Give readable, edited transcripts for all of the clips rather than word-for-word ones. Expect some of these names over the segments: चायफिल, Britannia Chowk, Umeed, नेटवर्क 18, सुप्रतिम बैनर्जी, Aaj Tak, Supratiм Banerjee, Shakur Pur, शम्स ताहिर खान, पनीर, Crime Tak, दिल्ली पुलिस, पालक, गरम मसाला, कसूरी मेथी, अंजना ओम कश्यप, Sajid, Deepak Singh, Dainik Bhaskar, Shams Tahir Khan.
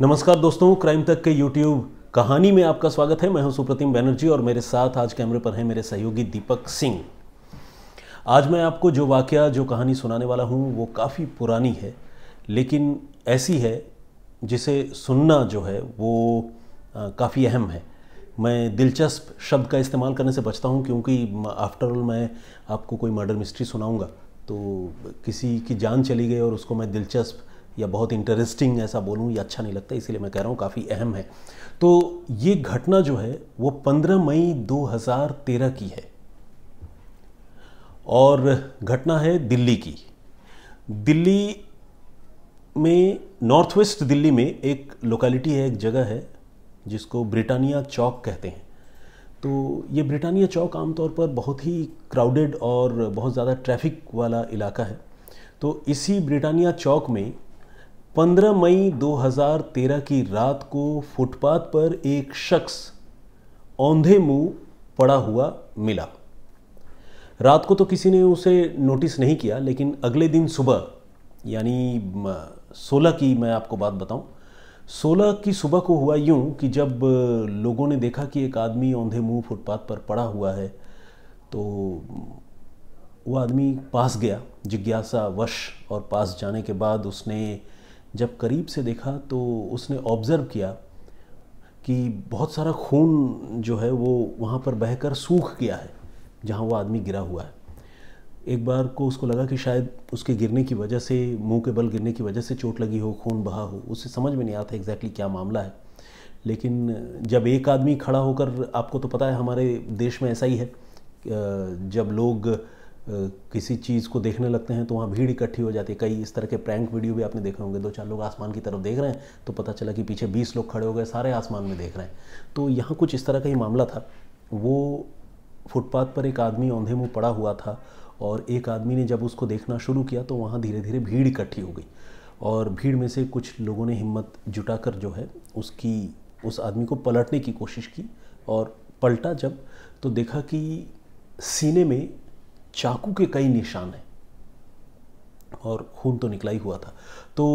नमस्कार दोस्तों, क्राइम तक के यूट्यूब कहानी में आपका स्वागत है। मैं हूं सुप्रतिम बैनर्जी और मेरे साथ आज कैमरे पर हैं मेरे सहयोगी दीपक सिंह। आज मैं आपको जो कहानी सुनाने वाला हूं वो काफ़ी पुरानी है, लेकिन ऐसी है जिसे सुनना जो है वो काफ़ी अहम है। मैं दिलचस्प शब्द का इस्तेमाल करने से बचता हूं क्योंकि आफ्टरऑल मैं आपको कोई मर्डर मिस्ट्री सुनाऊँगा तो किसी की जान चली गई और उसको मैं दिलचस्प या बहुत इंटरेस्टिंग ऐसा बोलूँ या अच्छा नहीं लगता, इसीलिए मैं कह रहा हूँ काफ़ी अहम है। तो ये घटना जो है वो 15 मई 2013 की है और घटना है दिल्ली की। दिल्ली में, नॉर्थ वेस्ट दिल्ली में एक लोकेलिटी है, एक जगह है जिसको ब्रिटानिया चौक कहते हैं। तो ये ब्रिटानिया चौक आमतौर पर बहुत ही क्राउडेड और बहुत ज़्यादा ट्रैफिक वाला इलाका है। तो इसी ब्रिटानिया चौक में 15 मई 2013 की रात को फुटपाथ पर एक शख्स औंधे मुंह पड़ा हुआ मिला। रात को तो किसी ने उसे नोटिस नहीं किया, लेकिन अगले दिन सुबह यानी 16 की मैं आपको बात बताऊं, 16 की सुबह को हुआ यूं कि जब लोगों ने देखा कि एक आदमी औंधे मुंह फुटपाथ पर पड़ा हुआ है तो वो आदमी पास गया जिज्ञासावश, और पास जाने के बाद उसने जब करीब से देखा तो उसने ऑब्ज़र्व किया कि बहुत सारा खून जो है वो वहाँ पर बहकर सूख गया है जहाँ वो आदमी गिरा हुआ है। एक बार को उसको लगा कि शायद उसके गिरने की वजह से, मुंह के बल गिरने की वजह से चोट लगी हो, खून बहा हो। उसे समझ में नहीं आता एग्जैक्टली क्या मामला है, लेकिन जब एक आदमी खड़ा होकर, आपको तो पता है हमारे देश में ऐसा ही है, जब लोग किसी चीज़ को देखने लगते हैं तो वहाँ भीड़ इकट्ठी हो जाती है। कई इस तरह के प्रैंक वीडियो भी आपने देखे होंगे, 2-4 लोग आसमान की तरफ देख रहे हैं तो पता चला कि पीछे 20 लोग खड़े हो गए, सारे आसमान में देख रहे हैं। तो यहाँ कुछ इस तरह का ही मामला था। वो फुटपाथ पर एक आदमी औंधे मुँह पड़ा हुआ था और एक आदमी ने जब उसको देखना शुरू किया तो वहाँ धीरे धीरे भीड़ इकट्ठी हो गई और भीड़ में से कुछ लोगों ने हिम्मत जुटा कर जो है उस आदमी को पलटने की कोशिश की, और पलटा जब तो देखा कि सीने में चाकू के कई निशान हैं और खून तो निकला ही हुआ था। तो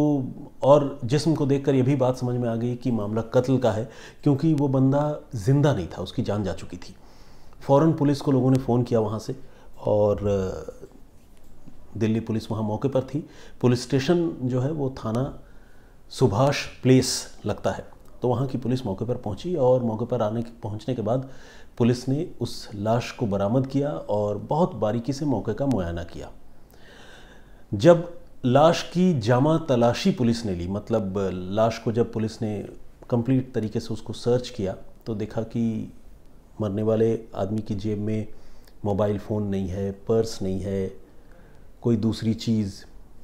और जिस्म को देखकर यह भी बात समझ में आ गई कि मामला कत्ल का है, क्योंकि वो बंदा जिंदा नहीं था, उसकी जान जा चुकी थी। फौरन पुलिस को लोगों ने फ़ोन किया वहाँ से और दिल्ली पुलिस वहाँ मौके पर थी। पुलिस स्टेशन जो है वो थाना सुभाष प्लेस लगता है, तो वहाँ की पुलिस मौके पर पहुँची और मौके पर पहुँचने के बाद पुलिस ने उस लाश को बरामद किया और बहुत बारीकी से मौके का मुआयना किया। जब लाश की जामा तलाशी पुलिस ने ली, मतलब लाश को जब पुलिस ने कंप्लीट तरीके से उसको सर्च किया तो देखा कि मरने वाले आदमी की जेब में मोबाइल फ़ोन नहीं है, पर्स नहीं है, कोई दूसरी चीज़,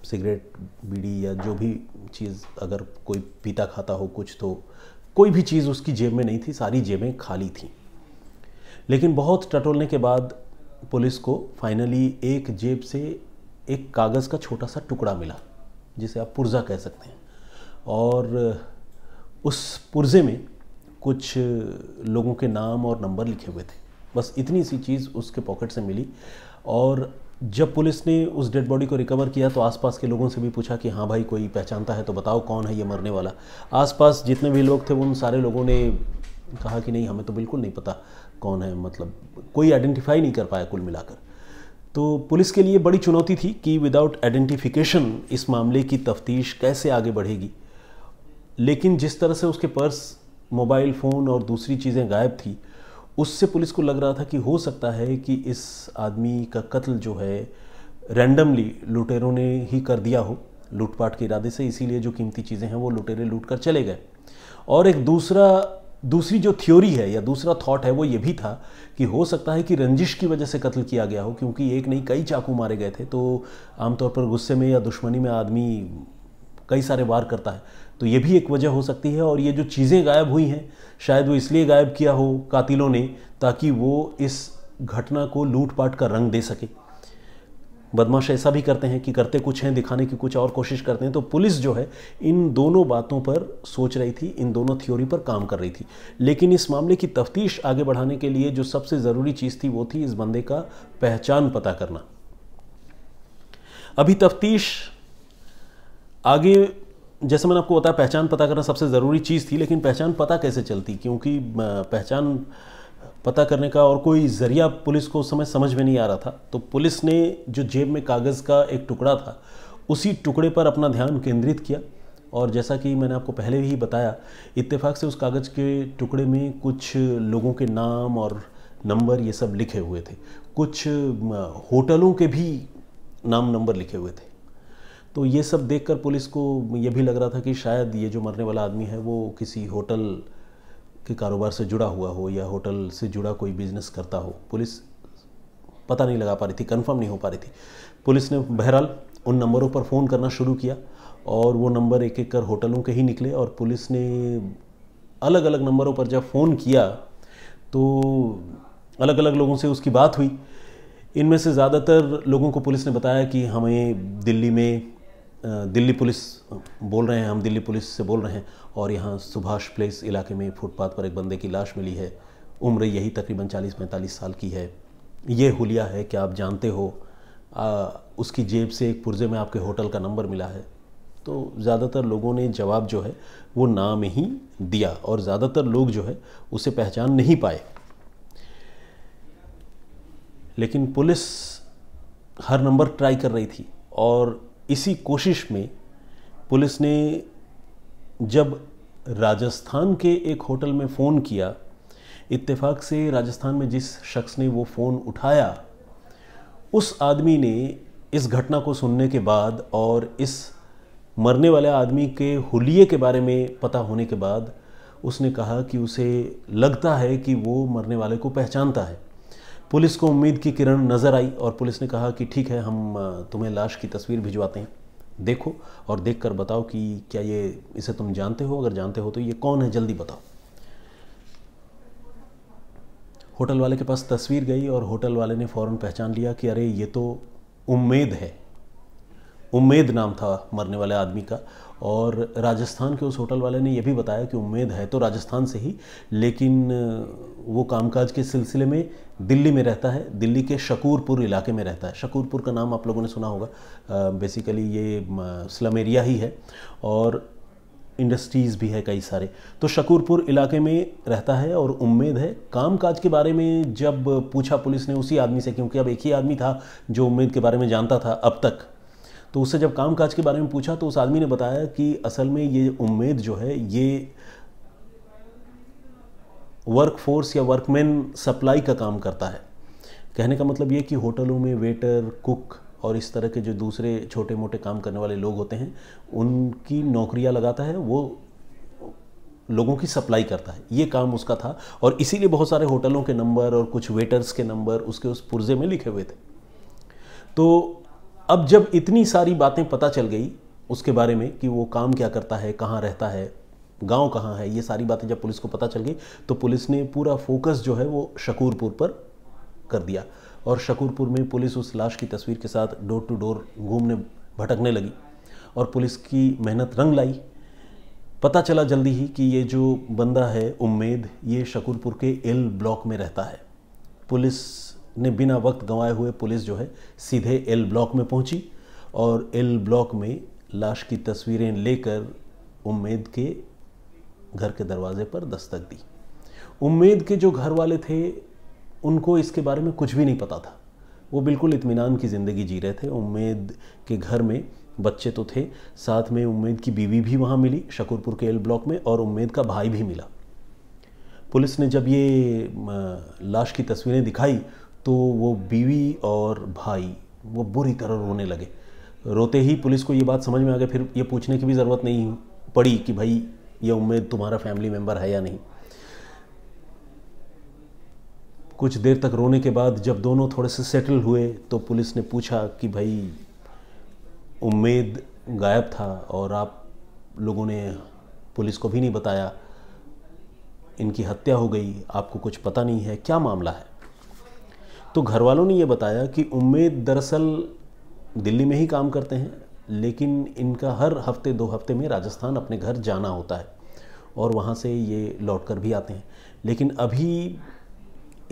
सिगरेट, बीड़ी या जो भी चीज़, अगर कोई पीता खाता हो कुछ, तो कोई भी चीज़ उसकी जेब में नहीं थी, सारी जेबें खाली थीं। लेकिन बहुत टटोलने के बाद पुलिस को फाइनली एक जेब से एक कागज़ का छोटा सा टुकड़ा मिला, जिसे आप पुर्जा कह सकते हैं, और उस पुर्जे में कुछ लोगों के नाम और नंबर लिखे हुए थे। बस इतनी सी चीज़ उसके पॉकेट से मिली। और जब पुलिस ने उस डेड बॉडी को रिकवर किया तो आसपास के लोगों से भी पूछा कि हाँ भाई, कोई पहचानता है तो बताओ कौन है ये मरने वाला। आसपास जितने भी लोग थे उन सारे लोगों ने कहा कि नहीं, हमें तो बिल्कुल नहीं पता कौन है, मतलब कोई आइडेंटिफाई नहीं कर पाया कुल मिलाकर। तो पुलिस के लिए बड़ी चुनौती थी कि विदाउट आइडेंटिफिकेशन इस मामले की तफ्तीश कैसे आगे बढ़ेगी। लेकिन जिस तरह से उसके पर्स, मोबाइल फ़ोन और दूसरी चीज़ें गायब थी, उससे पुलिस को लग रहा था कि हो सकता है कि इस आदमी का कत्ल जो है रैंडमली लुटेरों ने ही कर दिया हो, लूटपाट के इरादे से, इसीलिए जो कीमती चीज़ें हैं वो लुटेरे लूट कर चले गए। और एक दूसरी जो थ्योरी है या दूसरा थॉट है वो ये भी था कि हो सकता है कि रंजिश की वजह से कत्ल किया गया हो, क्योंकि एक नहीं कई चाकू मारे गए थे, तो आमतौर पर गुस्से में या दुश्मनी में आदमी कई सारे वार करता है, तो ये भी एक वजह हो सकती है। और ये जो चीज़ें गायब हुई हैं शायद वो इसलिए गायब किया हो कातिलों ने ताकि वो इस घटना को लूटपाट का रंग दे सके। बदमाश ऐसा भी करते हैं कि करते कुछ हैं, दिखाने की कुछ और कोशिश करते हैं। तो पुलिस जो है इन दोनों बातों पर सोच रही थी, इन दोनों थ्योरी पर काम कर रही थी। लेकिन इस मामले की तफ्तीश आगे बढ़ाने के लिए जो सबसे ज़रूरी चीज़ थी वो थी इस बंदे का पहचान पता करना। अभी तफ्तीश आगे जैसे मैंने आपको बताया पहचान पता करना सबसे ज़रूरी चीज़ थी, लेकिन पहचान पता कैसे चलती, क्योंकि पहचान पता करने का और कोई ज़रिया पुलिस को उस समय समझ में नहीं आ रहा था। तो पुलिस ने जो जेब में कागज़ का एक टुकड़ा था उसी टुकड़े पर अपना ध्यान केंद्रित किया, और जैसा कि मैंने आपको पहले ही बताया इत्तेफाक से उस कागज़ के टुकड़े में कुछ लोगों के नाम और नंबर ये सब लिखे हुए थे, कुछ होटलों के भी नाम नंबर लिखे हुए थे। तो ये सब देखकर पुलिस को ये भी लग रहा था कि शायद ये जो मरने वाला आदमी है वो किसी होटल के कारोबार से जुड़ा हुआ हो या होटल से जुड़ा कोई बिजनेस करता हो। पुलिस पता नहीं लगा पा रही थी, कंफर्म नहीं हो पा रही थी। पुलिस ने बहरहाल उन नंबरों पर फ़ोन करना शुरू किया और वो नंबर एक एक कर होटलों के ही निकले, और पुलिस ने अलग अलग नंबरों पर जब फ़ोन किया तो अलग अलग लोगों से उसकी बात हुई। इनमें से ज़्यादातर लोगों को पुलिस ने बताया कि हमें दिल्ली में दिल्ली पुलिस बोल रहे हैं, हम दिल्ली पुलिस से बोल रहे हैं, और यहाँ सुभाष प्लेस इलाके में फुटपाथ पर एक बंदे की लाश मिली है, उम्र यही तकरीबन 40-45 साल की है, ये हुलिया है, क्या आप जानते हो, उसकी जेब से एक पुर्जे में आपके होटल का नंबर मिला है। तो ज़्यादातर लोगों ने जवाब जो है वो नाम ही दिया, और ज़्यादातर लोग जो है उसे पहचान नहीं पाए। लेकिन पुलिस हर नंबर ट्राई कर रही थी, और इसी कोशिश में पुलिस ने जब राजस्थान के एक होटल में फ़ोन किया, इत्तेफाक से राजस्थान में जिस शख्स ने वो फ़ोन उठाया उस आदमी ने इस घटना को सुनने के बाद और इस मरने वाले आदमी के हुलिये के बारे में पता होने के बाद उसने कहा कि उसे लगता है कि वो मरने वाले को पहचानता है। पुलिस को उम्मीद की किरण नज़र आई और पुलिस ने कहा कि ठीक है, हम तुम्हें लाश की तस्वीर भिजवाते हैं, देखो और देखकर बताओ कि क्या ये इसे तुम जानते हो, अगर जानते हो तो ये कौन है, जल्दी बताओ। होटल वाले के पास तस्वीर गई और होटल वाले ने फ़ौरन पहचान लिया कि अरे ये तो उम्मीद है, उम्मीद नाम था मरने वाले आदमी का, और राजस्थान के उस होटल वाले ने यह भी बताया कि उम्मीद है तो राजस्थान से ही, लेकिन वो कामकाज के सिलसिले में दिल्ली में रहता है, दिल्ली के शकूरपुर इलाके में रहता है। शकूरपुर का नाम आप लोगों ने सुना होगा, बेसिकली ये स्लम एरिया ही है और इंडस्ट्रीज़ भी है कई सारे। तो शकूरपुर इलाके में रहता है और उम्मीद है। कामकाज के बारे में जब पूछा पुलिस ने उसी आदमी से, क्योंकि अब एक ही आदमी था जो उम्मीद के बारे में जानता था अब तक, तो उससे जब कामकाज के बारे में पूछा तो उस आदमी ने बताया कि असल में ये उम्मीद जो है ये वर्कफोर्स या वर्कमैन सप्लाई का काम करता है। कहने का मतलब ये कि होटलों में वेटर, कुक और इस तरह के जो दूसरे छोटे मोटे काम करने वाले लोग होते हैं उनकी नौकरियां लगाता है, वो लोगों की सप्लाई करता है, ये काम उसका था। और इसीलिए बहुत सारे होटलों के नंबर और कुछ वेटर्स के नंबर उसके उस पुर्जे में लिखे हुए थे। तो अब जब इतनी सारी बातें पता चल गई उसके बारे में कि वो काम क्या करता है, कहाँ रहता है, गांव कहाँ है, ये सारी बातें जब पुलिस को पता चल गई तो पुलिस ने पूरा फोकस जो है वो शकूरपुर पर कर दिया, और शकूरपुर में पुलिस उस लाश की तस्वीर के साथ डोर टू डोर घूमने भटकने लगी और पुलिस की मेहनत रंग लाई। पता चला जल्दी ही कि ये जो बंदा है उम्मीद, ये शकूरपुर के एल ब्लॉक में रहता है। पुलिस ने बिना वक्त गंवाए हुए पुलिस जो है सीधे एल ब्लॉक में पहुंची और एल ब्लॉक में लाश की तस्वीरें लेकर उम्मीद के घर के दरवाजे पर दस्तक दी। उम्मीद के जो घर वाले थे उनको इसके बारे में कुछ भी नहीं पता था, वो बिल्कुल इत्मीनान की ज़िंदगी जी रहे थे। उम्मीद के घर में बच्चे तो थे, साथ में उम्मीद की बीवी भी वहाँ मिली शकूरपुर के एल ब्लॉक में, और उम्मीद का भाई भी मिला। पुलिस ने जब ये लाश की तस्वीरें दिखाई तो वो बीवी और भाई वो बुरी तरह रोने लगे। रोते ही पुलिस को ये बात समझ में आ गई, फिर ये पूछने की भी ज़रूरत नहीं पड़ी कि भाई ये उम्मीद तुम्हारा फैमिली मेम्बर है या नहीं। कुछ देर तक रोने के बाद जब दोनों थोड़े से सेटल हुए तो पुलिस ने पूछा कि भाई उम्मीद गायब था और आप लोगों ने पुलिस को भी नहीं बताया, इनकी हत्या हो गई, आपको कुछ पता नहीं है, क्या मामला है। तो घर वालों ने ये बताया कि उम्मीद दरअसल दिल्ली में ही काम करते हैं, लेकिन इनका हर हफ्ते 2 हफ्ते में राजस्थान अपने घर जाना होता है और वहाँ से ये लौट कर भी आते हैं। लेकिन अभी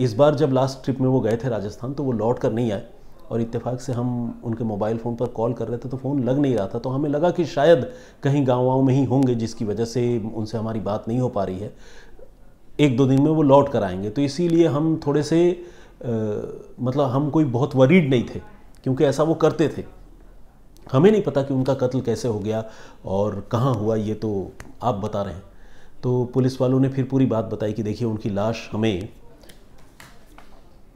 इस बार जब लास्ट ट्रिप में वो गए थे राजस्थान तो वो लौट कर नहीं आए, और इत्तेफाक से हम उनके मोबाइल फ़ोन पर कॉल कर रहे थे तो फ़ोन लग नहीं रहा था, तो हमें लगा कि शायद कहीं गाँव वाँव में ही होंगे जिसकी वजह से उनसे हमारी बात नहीं हो पा रही है, एक दो दिन में वो लौट कर आएंगे। तो इसीलिए हम थोड़े से मतलब हम कोई बहुत वरीड नहीं थे क्योंकि ऐसा वो करते थे। हमें नहीं पता कि उनका कत्ल कैसे हो गया और कहाँ हुआ, ये तो आप बता रहे हैं। तो पुलिस वालों ने फिर पूरी बात बताई कि देखिए उनकी लाश हमें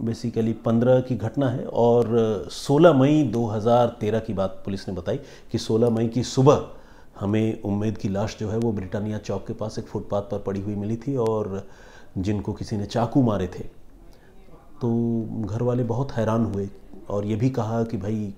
बेसिकली 15 की घटना है और 16 मई 2013 की बात पुलिस ने बताई कि 16 मई की सुबह हमें उम्मीद की लाश जो है वो ब्रिटानिया चौक के पास एक फुटपाथ पर पड़ी हुई मिली थी और जिनको किसी ने चाकू मारे थे। तो घर वाले बहुत हैरान हुए और ये भी कहा कि भाई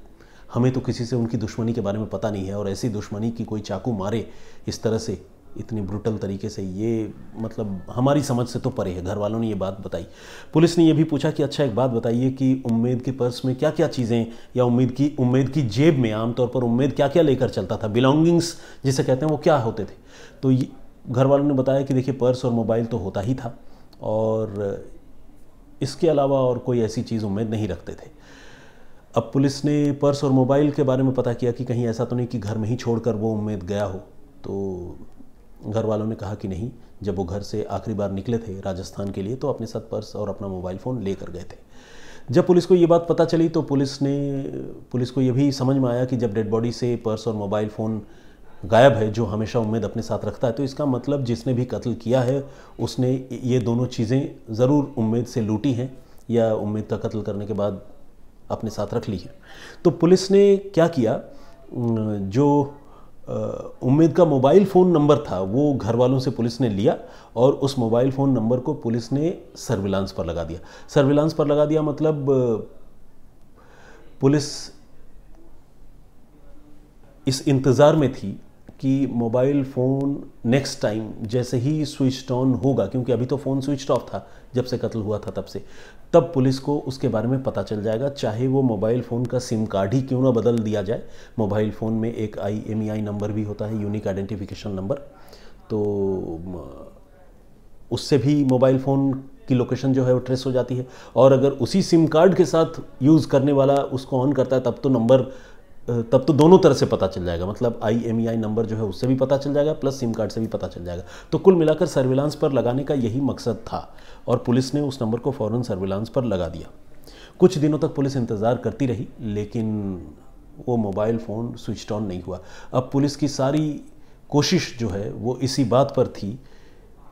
हमें तो किसी से उनकी दुश्मनी के बारे में पता नहीं है और ऐसी दुश्मनी कि कोई चाकू मारे इस तरह से इतनी ब्रूटल तरीके से, ये मतलब हमारी समझ से तो परे है। घर वालों ने ये बात बताई। पुलिस ने ये भी पूछा कि अच्छा एक बात बताइए कि उम्मीद के पर्स में क्या क्या चीज़ें या उम्मीद की जेब में आमतौर पर उम्मीद क्या क्या लेकर चलता था, बिलोंगिंग्स जिसे कहते हैं वो क्या होते थे। तो घर वालों ने बताया कि देखिए पर्स और मोबाइल तो होता ही था और इसके अलावा और कोई ऐसी चीज़ उम्मीद नहीं रखते थे। अब पुलिस ने पर्स और मोबाइल के बारे में पता किया कि कहीं ऐसा तो नहीं कि घर में ही छोड़कर वो उम्मीद गया हो। तो घर वालों ने कहा कि नहीं, जब वो घर से आखिरी बार निकले थे राजस्थान के लिए तो अपने साथ पर्स और अपना मोबाइल फ़ोन लेकर गए थे। जब पुलिस को ये बात पता चली तो पुलिस को ये भी समझ में आया कि जब डेड बॉडी से पर्स और मोबाइल फ़ोन गायब है जो हमेशा उम्मीद अपने साथ रखता है तो इसका मतलब जिसने भी कत्ल किया है उसने ये दोनों चीज़ें ज़रूर उम्मीद से लूटी हैं या उम्मीद का कत्ल करने के बाद अपने साथ रख ली है। तो पुलिस ने क्या किया, जो उम्मीद का मोबाइल फ़ोन नंबर था वो घर वालों से पुलिस ने लिया और उस मोबाइल फ़ोन नंबर को पुलिस ने सर्विलांस पर लगा दिया। सर्विलांस पर लगा दिया मतलब पुलिस इस इंतज़ार में थी कि मोबाइल फ़ोन नेक्स्ट टाइम जैसे ही स्विच ऑन होगा, क्योंकि अभी तो फ़ोन स्विच ऑफ था जब से कत्ल हुआ था तब से, तब पुलिस को उसके बारे में पता चल जाएगा, चाहे वो मोबाइल फ़ोन का सिम कार्ड ही क्यों ना बदल दिया जाए। मोबाइल फ़ोन में एक IMEI नंबर भी होता है, यूनिक आइडेंटिफिकेशन नंबर, तो उससे भी मोबाइल फ़ोन की लोकेशन जो है वो ट्रेस हो जाती है और अगर उसी सिम कार्ड के साथ यूज़ करने वाला उसको ऑन करता है तब तो दोनों तरह से पता चल जाएगा, मतलब IMEI नंबर जो है उससे भी पता चल जाएगा प्लस सिम कार्ड से भी पता चल जाएगा। तो कुल मिलाकर सर्विलांस पर लगाने का यही मकसद था और पुलिस ने उस नंबर को फ़ौरन सर्विलांस पर लगा दिया। कुछ दिनों तक पुलिस इंतज़ार करती रही लेकिन वो मोबाइल फ़ोन स्विच ऑन नहीं हुआ। अब पुलिस की सारी कोशिश जो है वो इसी बात पर थी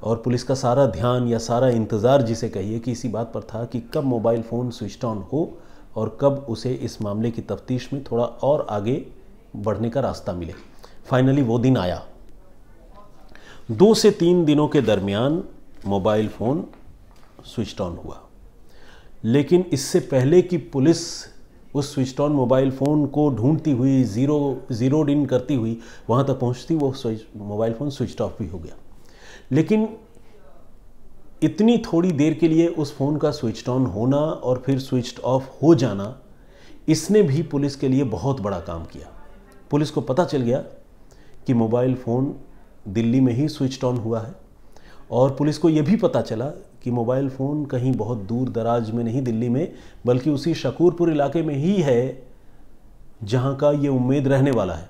और पुलिस का सारा ध्यान या सारा इंतज़ार जिसे कहिए कि इसी बात पर था कि कब मोबाइल फ़ोन स्विच ऑन हो और कब उसे इस मामले की तफ्तीश में थोड़ा और आगे बढ़ने का रास्ता मिले। फाइनली वो दिन आया। 2 से 3 दिनों के दरमियान मोबाइल फ़ोन स्विच ऑन हुआ लेकिन इससे पहले कि पुलिस उस स्विच ऑन मोबाइल फ़ोन को ढूंढती हुई जीरोड इन करती हुई वहाँ तक पहुँचती, वो मोबाइल फ़ोन स्विच ऑफ भी हो गया। लेकिन इतनी थोड़ी देर के लिए उस फ़ोन का स्विच ऑन होना और फिर स्विच ऑफ हो जाना, इसने भी पुलिस के लिए बहुत बड़ा काम किया। पुलिस को पता चल गया कि मोबाइल फ़ोन दिल्ली में ही स्विच ऑन हुआ है और पुलिस को यह भी पता चला कि मोबाइल फ़ोन कहीं बहुत दूर दराज में नहीं दिल्ली में बल्कि उसी शकूरपुर इलाके में ही है जहां का ये उम्मीद रहने वाला है।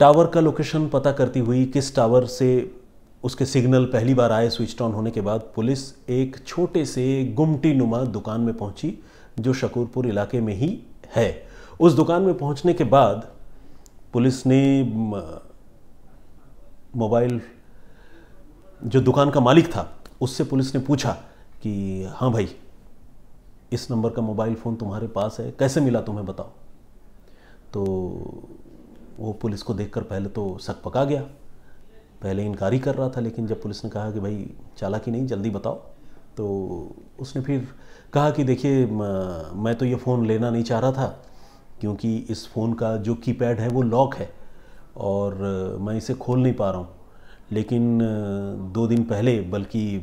टावर का लोकेशन पता करती हुई, किस टावर से उसके सिग्नल पहली बार आए स्विच ऑन होने के बाद, पुलिस एक छोटे से गुमटी नुमा दुकान में पहुंची जो शकूरपुर इलाके में ही है। उस दुकान में पहुंचने के बाद पुलिस ने मोबाइल जो दुकान का मालिक था उससे पुलिस ने पूछा कि हाँ भाई, इस नंबर का मोबाइल फ़ोन तुम्हारे पास है, कैसे मिला तुम्हें, बताओ। तो वो पुलिस को देखकर पहले तो शक पका गया, पहले इनकारी कर रहा था लेकिन जब पुलिस ने कहा कि भाई चालाकी नहीं, जल्दी बताओ, तो उसने फिर कहा कि देखिए मैं तो ये फ़ोन लेना नहीं चाह रहा था क्योंकि इस फ़ोन का जो कीपैड है वो लॉक है और मैं इसे खोल नहीं पा रहा हूँ। लेकिन 2 दिन पहले, बल्कि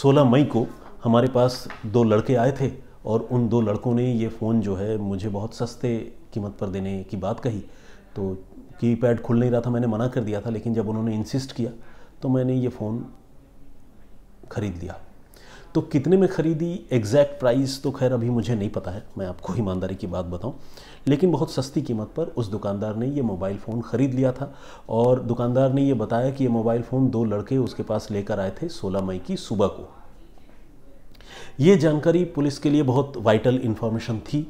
16 मई को हमारे पास 2 लड़के आए थे और उन 2 लड़कों ने ये फ़ोन जो है मुझे बहुत सस्ते कीमत पर देने की बात कही। तो कीपैड खुल नहीं रहा था, मैंने मना कर दिया था लेकिन जब उन्होंने इंसिस्ट किया तो मैंने ये फ़ोन ख़रीद लिया। तो कितने में ख़रीदी, एग्जैक्ट प्राइस तो खैर अभी मुझे नहीं पता है, मैं आपको ईमानदारी की बात बताऊं, लेकिन बहुत सस्ती कीमत पर उस दुकानदार ने ये मोबाइल फ़ोन ख़रीद लिया था। और दुकानदार ने ये बताया कि ये मोबाइल फ़ोन दो लड़के उसके पास लेकर आए थे 16 मई की सुबह को। ये जानकारी पुलिस के लिए बहुत वाइटल इन्फॉर्मेशन थी।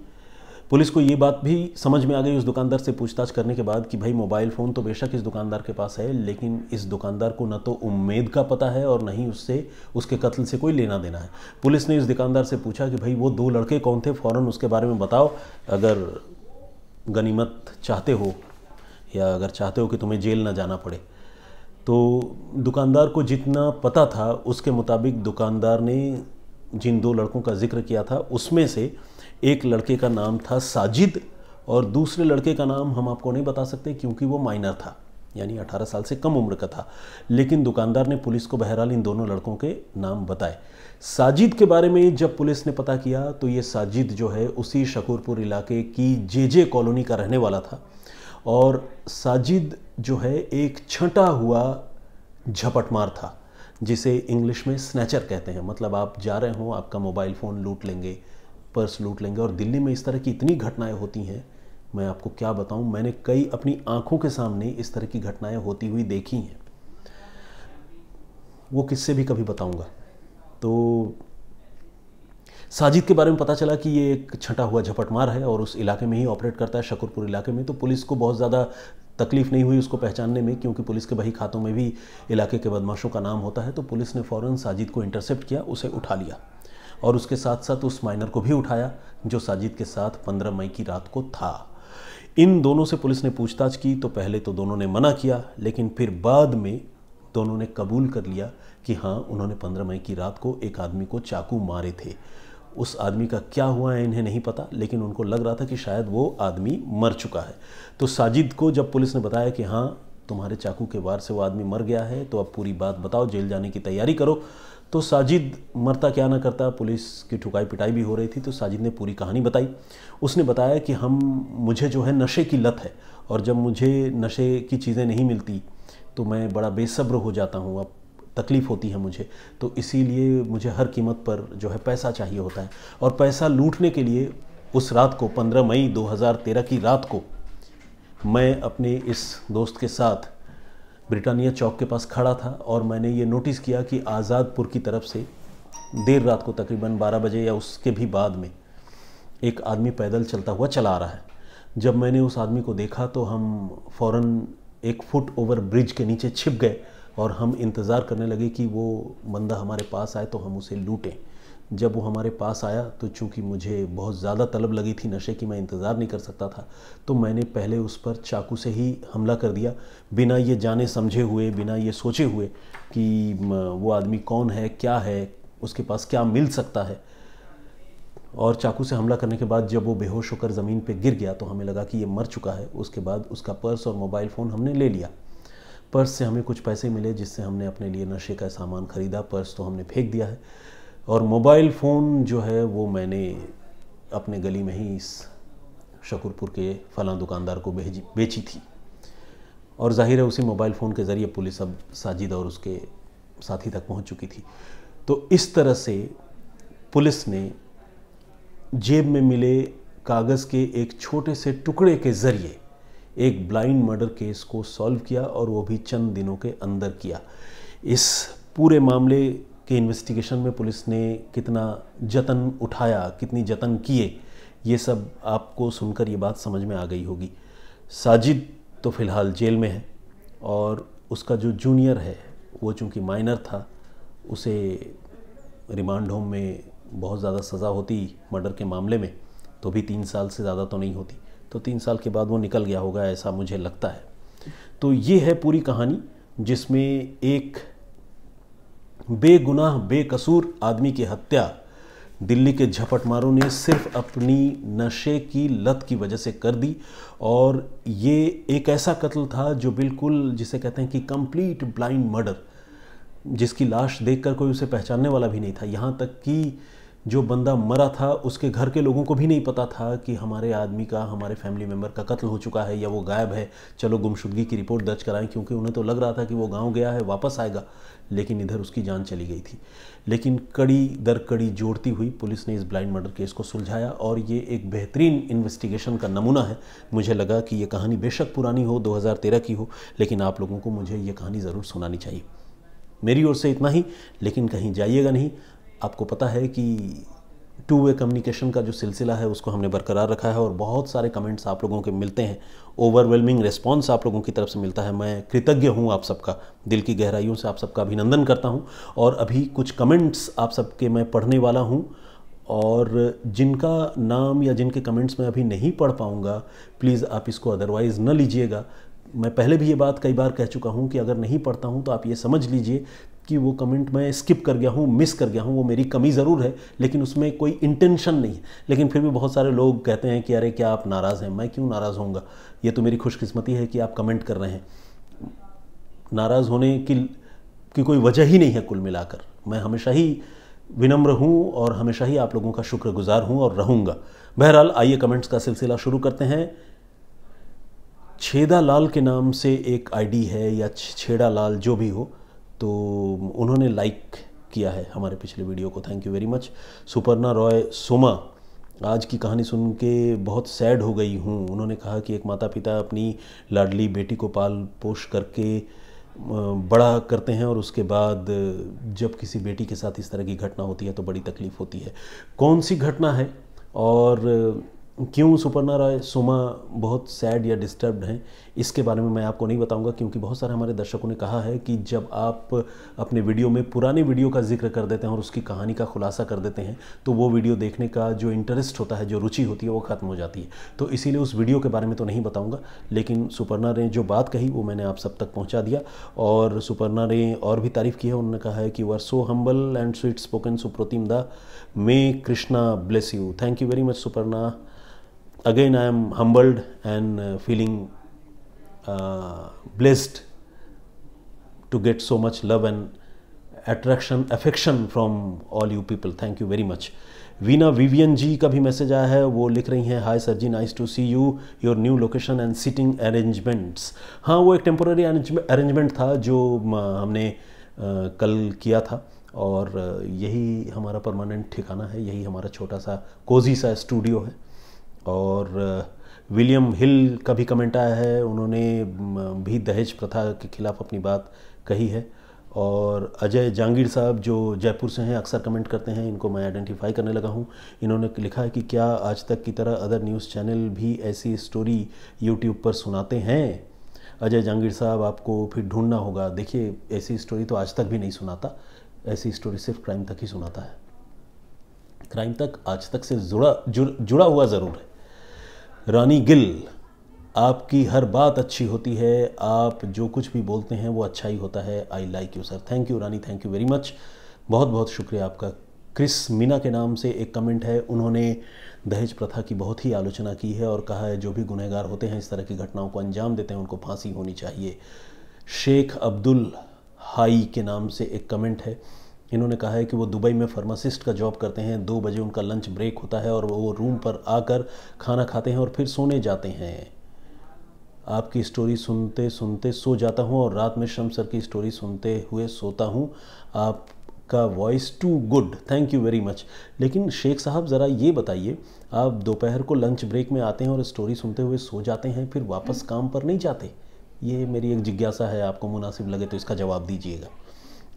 पुलिस को ये बात भी समझ में आ गई उस दुकानदार से पूछताछ करने के बाद कि भाई मोबाइल फ़ोन तो बेशक इस दुकानदार के पास है, लेकिन इस दुकानदार को ना तो उम्मीद का पता है और ना ही उससे उसके कत्ल से कोई लेना देना है। पुलिस ने इस दुकानदार से पूछा कि भाई वो दो लड़के कौन थे, फ़ौरन उसके बारे में बताओ, अगर गनीमत चाहते हो या अगर चाहते हो कि तुम्हें जेल ना जाना पड़े। तो दुकानदार को जितना पता था उसके मुताबिक दुकानदार ने जिन दो लड़कों का जिक्र किया था उसमें से एक लड़के का नाम था साजिद और दूसरे लड़के का नाम हम आपको नहीं बता सकते क्योंकि वो माइनर था, यानी 18 साल से कम उम्र का था। लेकिन दुकानदार ने पुलिस को बहरहाल इन दोनों लड़कों के नाम बताए। साजिद के बारे में जब पुलिस ने पता किया तो ये साजिद जो है उसी शकूरपुर इलाके की जे कॉलोनी का रहने वाला था। और साजिद जो है एक छंटा हुआ झपटमार था, जिसे इंग्लिश में स्नैचर कहते हैं। मतलब आप जा रहे हो, आपका मोबाइल फ़ोन लूट लेंगे, पर्स लूट लेंगे। और दिल्ली में इस तरह की इतनी घटनाएं होती हैं, मैं आपको क्या बताऊं, मैंने कई अपनी आंखों के सामने इस तरह की घटनाएं होती हुई देखी हैं, वो किससे भी कभी बताऊंगा। तो साजिद के बारे में पता चला कि ये एक छंटा हुआ झपटमार है और उस इलाके में ही ऑपरेट करता है, शकूरपुर इलाके में। तो पुलिस को बहुत ज़्यादा तकलीफ़ नहीं हुई उसको पहचानने में, क्योंकि पुलिस के बही खातों में भी इलाके के बदमाशों का नाम होता है। तो पुलिस ने फ़ौरन साजिद को इंटरसेप्ट किया, उसे उठा लिया और उसके साथ साथ उस माइनर को भी उठाया जो साजिद के साथ 15 मई की रात को था। इन दोनों से पुलिस ने पूछताछ की तो पहले तो दोनों ने मना किया, लेकिन फिर बाद में दोनों ने कबूल कर लिया कि हाँ, उन्होंने 15 मई की रात को एक आदमी को चाकू मारे थे। उस आदमी का क्या हुआ है इन्हें नहीं पता, लेकिन उनको लग रहा था कि शायद वो आदमी मर चुका है। तो साजिद को जब पुलिस ने बताया कि हाँ, तुम्हारे चाकू के वार से वो आदमी मर गया है, तो अब पूरी बात बताओ, जेल जाने की तैयारी करो। तो साजिद मरता क्या ना करता, पुलिस की ठुकाई पिटाई भी हो रही थी, तो साजिद ने पूरी कहानी बताई। उसने बताया कि मुझे जो है नशे की लत है, और जब मुझे नशे की चीज़ें नहीं मिलती तो मैं बड़ा बेसब्र हो जाता हूँ, अब तकलीफ़ होती है मुझे, तो इसीलिए मुझे हर कीमत पर जो है पैसा चाहिए होता है। और पैसा लूटने के लिए उस रात को 15 मई 2013 की रात को मैं अपने इस दोस्त के साथ ब्रिटानिया चौक के पास खड़ा था और मैंने ये नोटिस किया कि आज़ादपुर की तरफ से देर रात को तकरीबन 12 बजे या उसके भी बाद में एक आदमी पैदल चलता हुआ चला आ रहा है। जब मैंने उस आदमी को देखा तो हम फ़ौरन एक फुट ओवर ब्रिज के नीचे छिप गए और हम इंतज़ार करने लगे कि वो बंदा हमारे पास आए तो हम उसे लूटें। जब वो हमारे पास आया तो चूँकि मुझे बहुत ज़्यादा तलब लगी थी नशे की, मैं इंतज़ार नहीं कर सकता था, तो मैंने पहले उस पर चाकू से ही हमला कर दिया, बिना ये जाने समझे हुए, बिना ये सोचे हुए कि वो आदमी कौन है, क्या है, उसके पास क्या मिल सकता है। और चाकू से हमला करने के बाद जब वो बेहोश होकर ज़मीन पर गिर गया तो हमें लगा कि ये मर चुका है। उसके बाद उसका पर्स और मोबाइल फ़ोन हमने ले लिया। पर्स से हमें कुछ पैसे मिले जिससे हमने अपने लिए नशे का सामान ख़रीदा, पर्स तो हमने फेंक दिया है, और मोबाइल फ़ोन जो है वो मैंने अपने गली में ही इस शकूरपुर के फलां दुकानदार को बेची थी। और ज़ाहिर है उसी मोबाइल फ़ोन के ज़रिए पुलिस अब साजिद और उसके साथी तक पहुंच चुकी थी। तो इस तरह से पुलिस ने जेब में मिले कागज़ के एक छोटे से टुकड़े के ज़रिए एक ब्लाइंड मर्डर केस को सॉल्व किया, और वो भी चंद दिनों के अंदर किया। इस पूरे मामले के इन्वेस्टिगेशन में पुलिस ने कितना जतन उठाया, कितनी जतन किए, ये सब आपको सुनकर ये बात समझ में आ गई होगी। साजिद तो फ़िलहाल जेल में है और उसका जो जूनियर है वो चूँकि माइनर था, उसे रिमांड होम में बहुत ज़्यादा सज़ा होती मर्डर के मामले में, तो भी 3 साल से ज़्यादा तो नहीं होती, तो 3 साल के बाद वो निकल गया होगा, ऐसा मुझे लगता है। तो ये है पूरी कहानी, जिसमें एक बेगुनाह बेकसूर आदमी की हत्या दिल्ली के झपटमारों ने सिर्फ अपनी नशे की लत की वजह से कर दी। और ये एक ऐसा कत्ल था जो बिल्कुल, जिसे कहते हैं कि कंप्लीट ब्लाइंड मर्डर, जिसकी लाश देखकर कोई उसे पहचानने वाला भी नहीं था। यहाँ तक कि जो बंदा मरा था उसके घर के लोगों को भी नहीं पता था कि हमारे आदमी का, हमारे फैमिली मेम्बर का कत्ल हो चुका है या वो गायब है। चलो गुमशुदगी की रिपोर्ट दर्ज कराएं, क्योंकि उन्हें तो लग रहा था कि वो गांव गया है, वापस आएगा, लेकिन इधर उसकी जान चली गई थी। लेकिन कड़ी दर कड़ी जोड़ती हुई पुलिस ने इस ब्लाइंड मर्डर केस को सुलझाया और ये एक बेहतरीन इन्वेस्टिगेशन का नमूना है। मुझे लगा कि ये कहानी बेशक पुरानी हो, 2013 की हो, लेकिन आप लोगों को मुझे ये कहानी ज़रूर सुनानी चाहिए। मेरी ओर से इतना ही, लेकिन कहीं जाइएगा नहीं। आपको पता है कि 2-वे कम्युनिकेशन का जो सिलसिला है उसको हमने बरकरार रखा है और बहुत सारे कमेंट्स आप लोगों के मिलते हैं, ओवरवेलमिंग रिस्पांस आप लोगों की तरफ से मिलता है। मैं कृतज्ञ हूं आप सबका, दिल की गहराइयों से आप सबका अभिनंदन करता हूं। और अभी कुछ कमेंट्स आप सबके मैं पढ़ने वाला हूं, और जिनका नाम या जिनके कमेंट्स मैं अभी नहीं पढ़ पाऊँगा, प्लीज़ आप इसको अदरवाइज़ न लीजिएगा। मैं पहले भी ये बात कई बार कह चुका हूँ कि अगर नहीं पढ़ता हूँ तो आप ये समझ लीजिए कि वो कमेंट मैं स्किप कर गया हूँ, मिस कर गया हूँ। वो मेरी कमी ज़रूर है, लेकिन उसमें कोई इंटेंशन नहीं है। लेकिन फिर भी बहुत सारे लोग कहते हैं कि अरे क्या आप नाराज़ हैं। मैं क्यों नाराज़ होऊंगा, ये तो मेरी खुशकिस्मती है कि आप कमेंट कर रहे हैं। नाराज़ होने की कोई वजह ही नहीं है। कुल मिलाकर मैं हमेशा ही विनम्र हूँ और हमेशा ही आप लोगों का शुक्रगुजार हूँ और रहूँगा। बहरहाल आइए कमेंट्स का सिलसिला शुरू करते हैं। छेदा लाल के नाम से एक आईडी है या छेड़ा लाल, जो भी हो, तो उन्होंने लाइक किया है हमारे पिछले वीडियो को, thank you very much. Suparna Roy Soma, आज की कहानी सुन के बहुत सैड हो गई हूँ। उन्होंने कहा कि एक माता पिता अपनी लाडली बेटी को पाल पोष करके बड़ा करते हैं और उसके बाद जब किसी बेटी के साथ इस तरह की घटना होती है तो बड़ी तकलीफ़ होती है। कौन सी घटना है और क्यों सुपर्णा राय सोमा बहुत सैड या डिस्टर्ब्ड हैं, इसके बारे में मैं आपको नहीं बताऊंगा, क्योंकि बहुत सारे हमारे दर्शकों ने कहा है कि जब आप अपने वीडियो में पुराने वीडियो का जिक्र कर देते हैं और उसकी कहानी का खुलासा कर देते हैं तो वो वीडियो देखने का जो इंटरेस्ट होता है, जो रुचि होती है, वो ख़त्म हो जाती है। तो इसीलिए उस वीडियो के बारे में तो नहीं बताऊँगा, लेकिन सुपर्णा ने जो बात कही वो मैंने आप सब तक पहुँचा दिया। और सुपर्णा ने और भी तारीफ़ की है, उन्होंने कहा है कि you are so humble and sweet spoken Suprotim da, may Krishna bless you, thank you very much Suparna. Again, I am humbled and feeling blessed to get so much love and attraction, affection from all you people. Thank you very much. Veena Vivian ji का भी message आया है, वो लिख रही हैं, hi sir ji, nice to see you, your new location and seating arrangements. हाँ, वो एक टेम्पोरेरी अरेंजमेंट था जो हमने कल किया था और यही हमारा परमानेंट ठिकाना है, यही हमारा छोटा सा कोजी सा स्टूडियो है। और विलियम हिल का भी कमेंट आया है, उन्होंने भी दहेज प्रथा के खिलाफ अपनी बात कही है। और अजय जांगीर साहब जो जयपुर से हैं, अक्सर कमेंट करते हैं, इनको मैं आइडेंटिफाई करने लगा हूं। इन्होंने लिखा है कि क्या आज तक की तरह अदर न्यूज़ चैनल भी ऐसी स्टोरी यूट्यूब पर सुनाते हैं। अजय जांगीर साहब, आपको फिर ढूंढना होगा। देखिए, ऐसी स्टोरी तो आज तक भी नहीं सुनाता, ऐसी स्टोरी सिर्फ क्राइम तक ही सुनाता है। क्राइम तक आज तक से जुड़ा हुआ ज़रूर है। रानी गिल, आपकी हर बात अच्छी होती है, आप जो कुछ भी बोलते हैं वो अच्छा ही होता है, I like you sir, thank you Rani, thank you very much, बहुत बहुत शुक्रिया आपका। क्रिस मीना के नाम से एक कमेंट है, उन्होंने दहेज प्रथा की बहुत ही आलोचना की है और कहा है जो भी गुनहगार होते हैं, इस तरह की घटनाओं को अंजाम देते हैं, उनको फांसी होनी चाहिए। शेख अब्दुल हाई के नाम से एक कमेंट है, इन्होंने कहा है कि वो दुबई में फार्मासिस्ट का जॉब करते हैं, 2 बजे उनका लंच ब्रेक होता है और वो रूम पर आकर खाना खाते हैं और फिर सोने जाते हैं। आपकी स्टोरी सुनते सुनते सो जाता हूँ और रात में शम्स सर की स्टोरी सुनते हुए सोता हूँ, आपका voice too good, thank you very much. लेकिन शेख साहब, ज़रा ये बताइए, आप दोपहर को लंच ब्रेक में आते हैं और स्टोरी सुनते हुए सो जाते हैं, फिर वापस काम पर नहीं जाते? ये मेरी एक जिज्ञासा है, आपको मुनासिब लगे तो इसका जवाब दीजिएगा।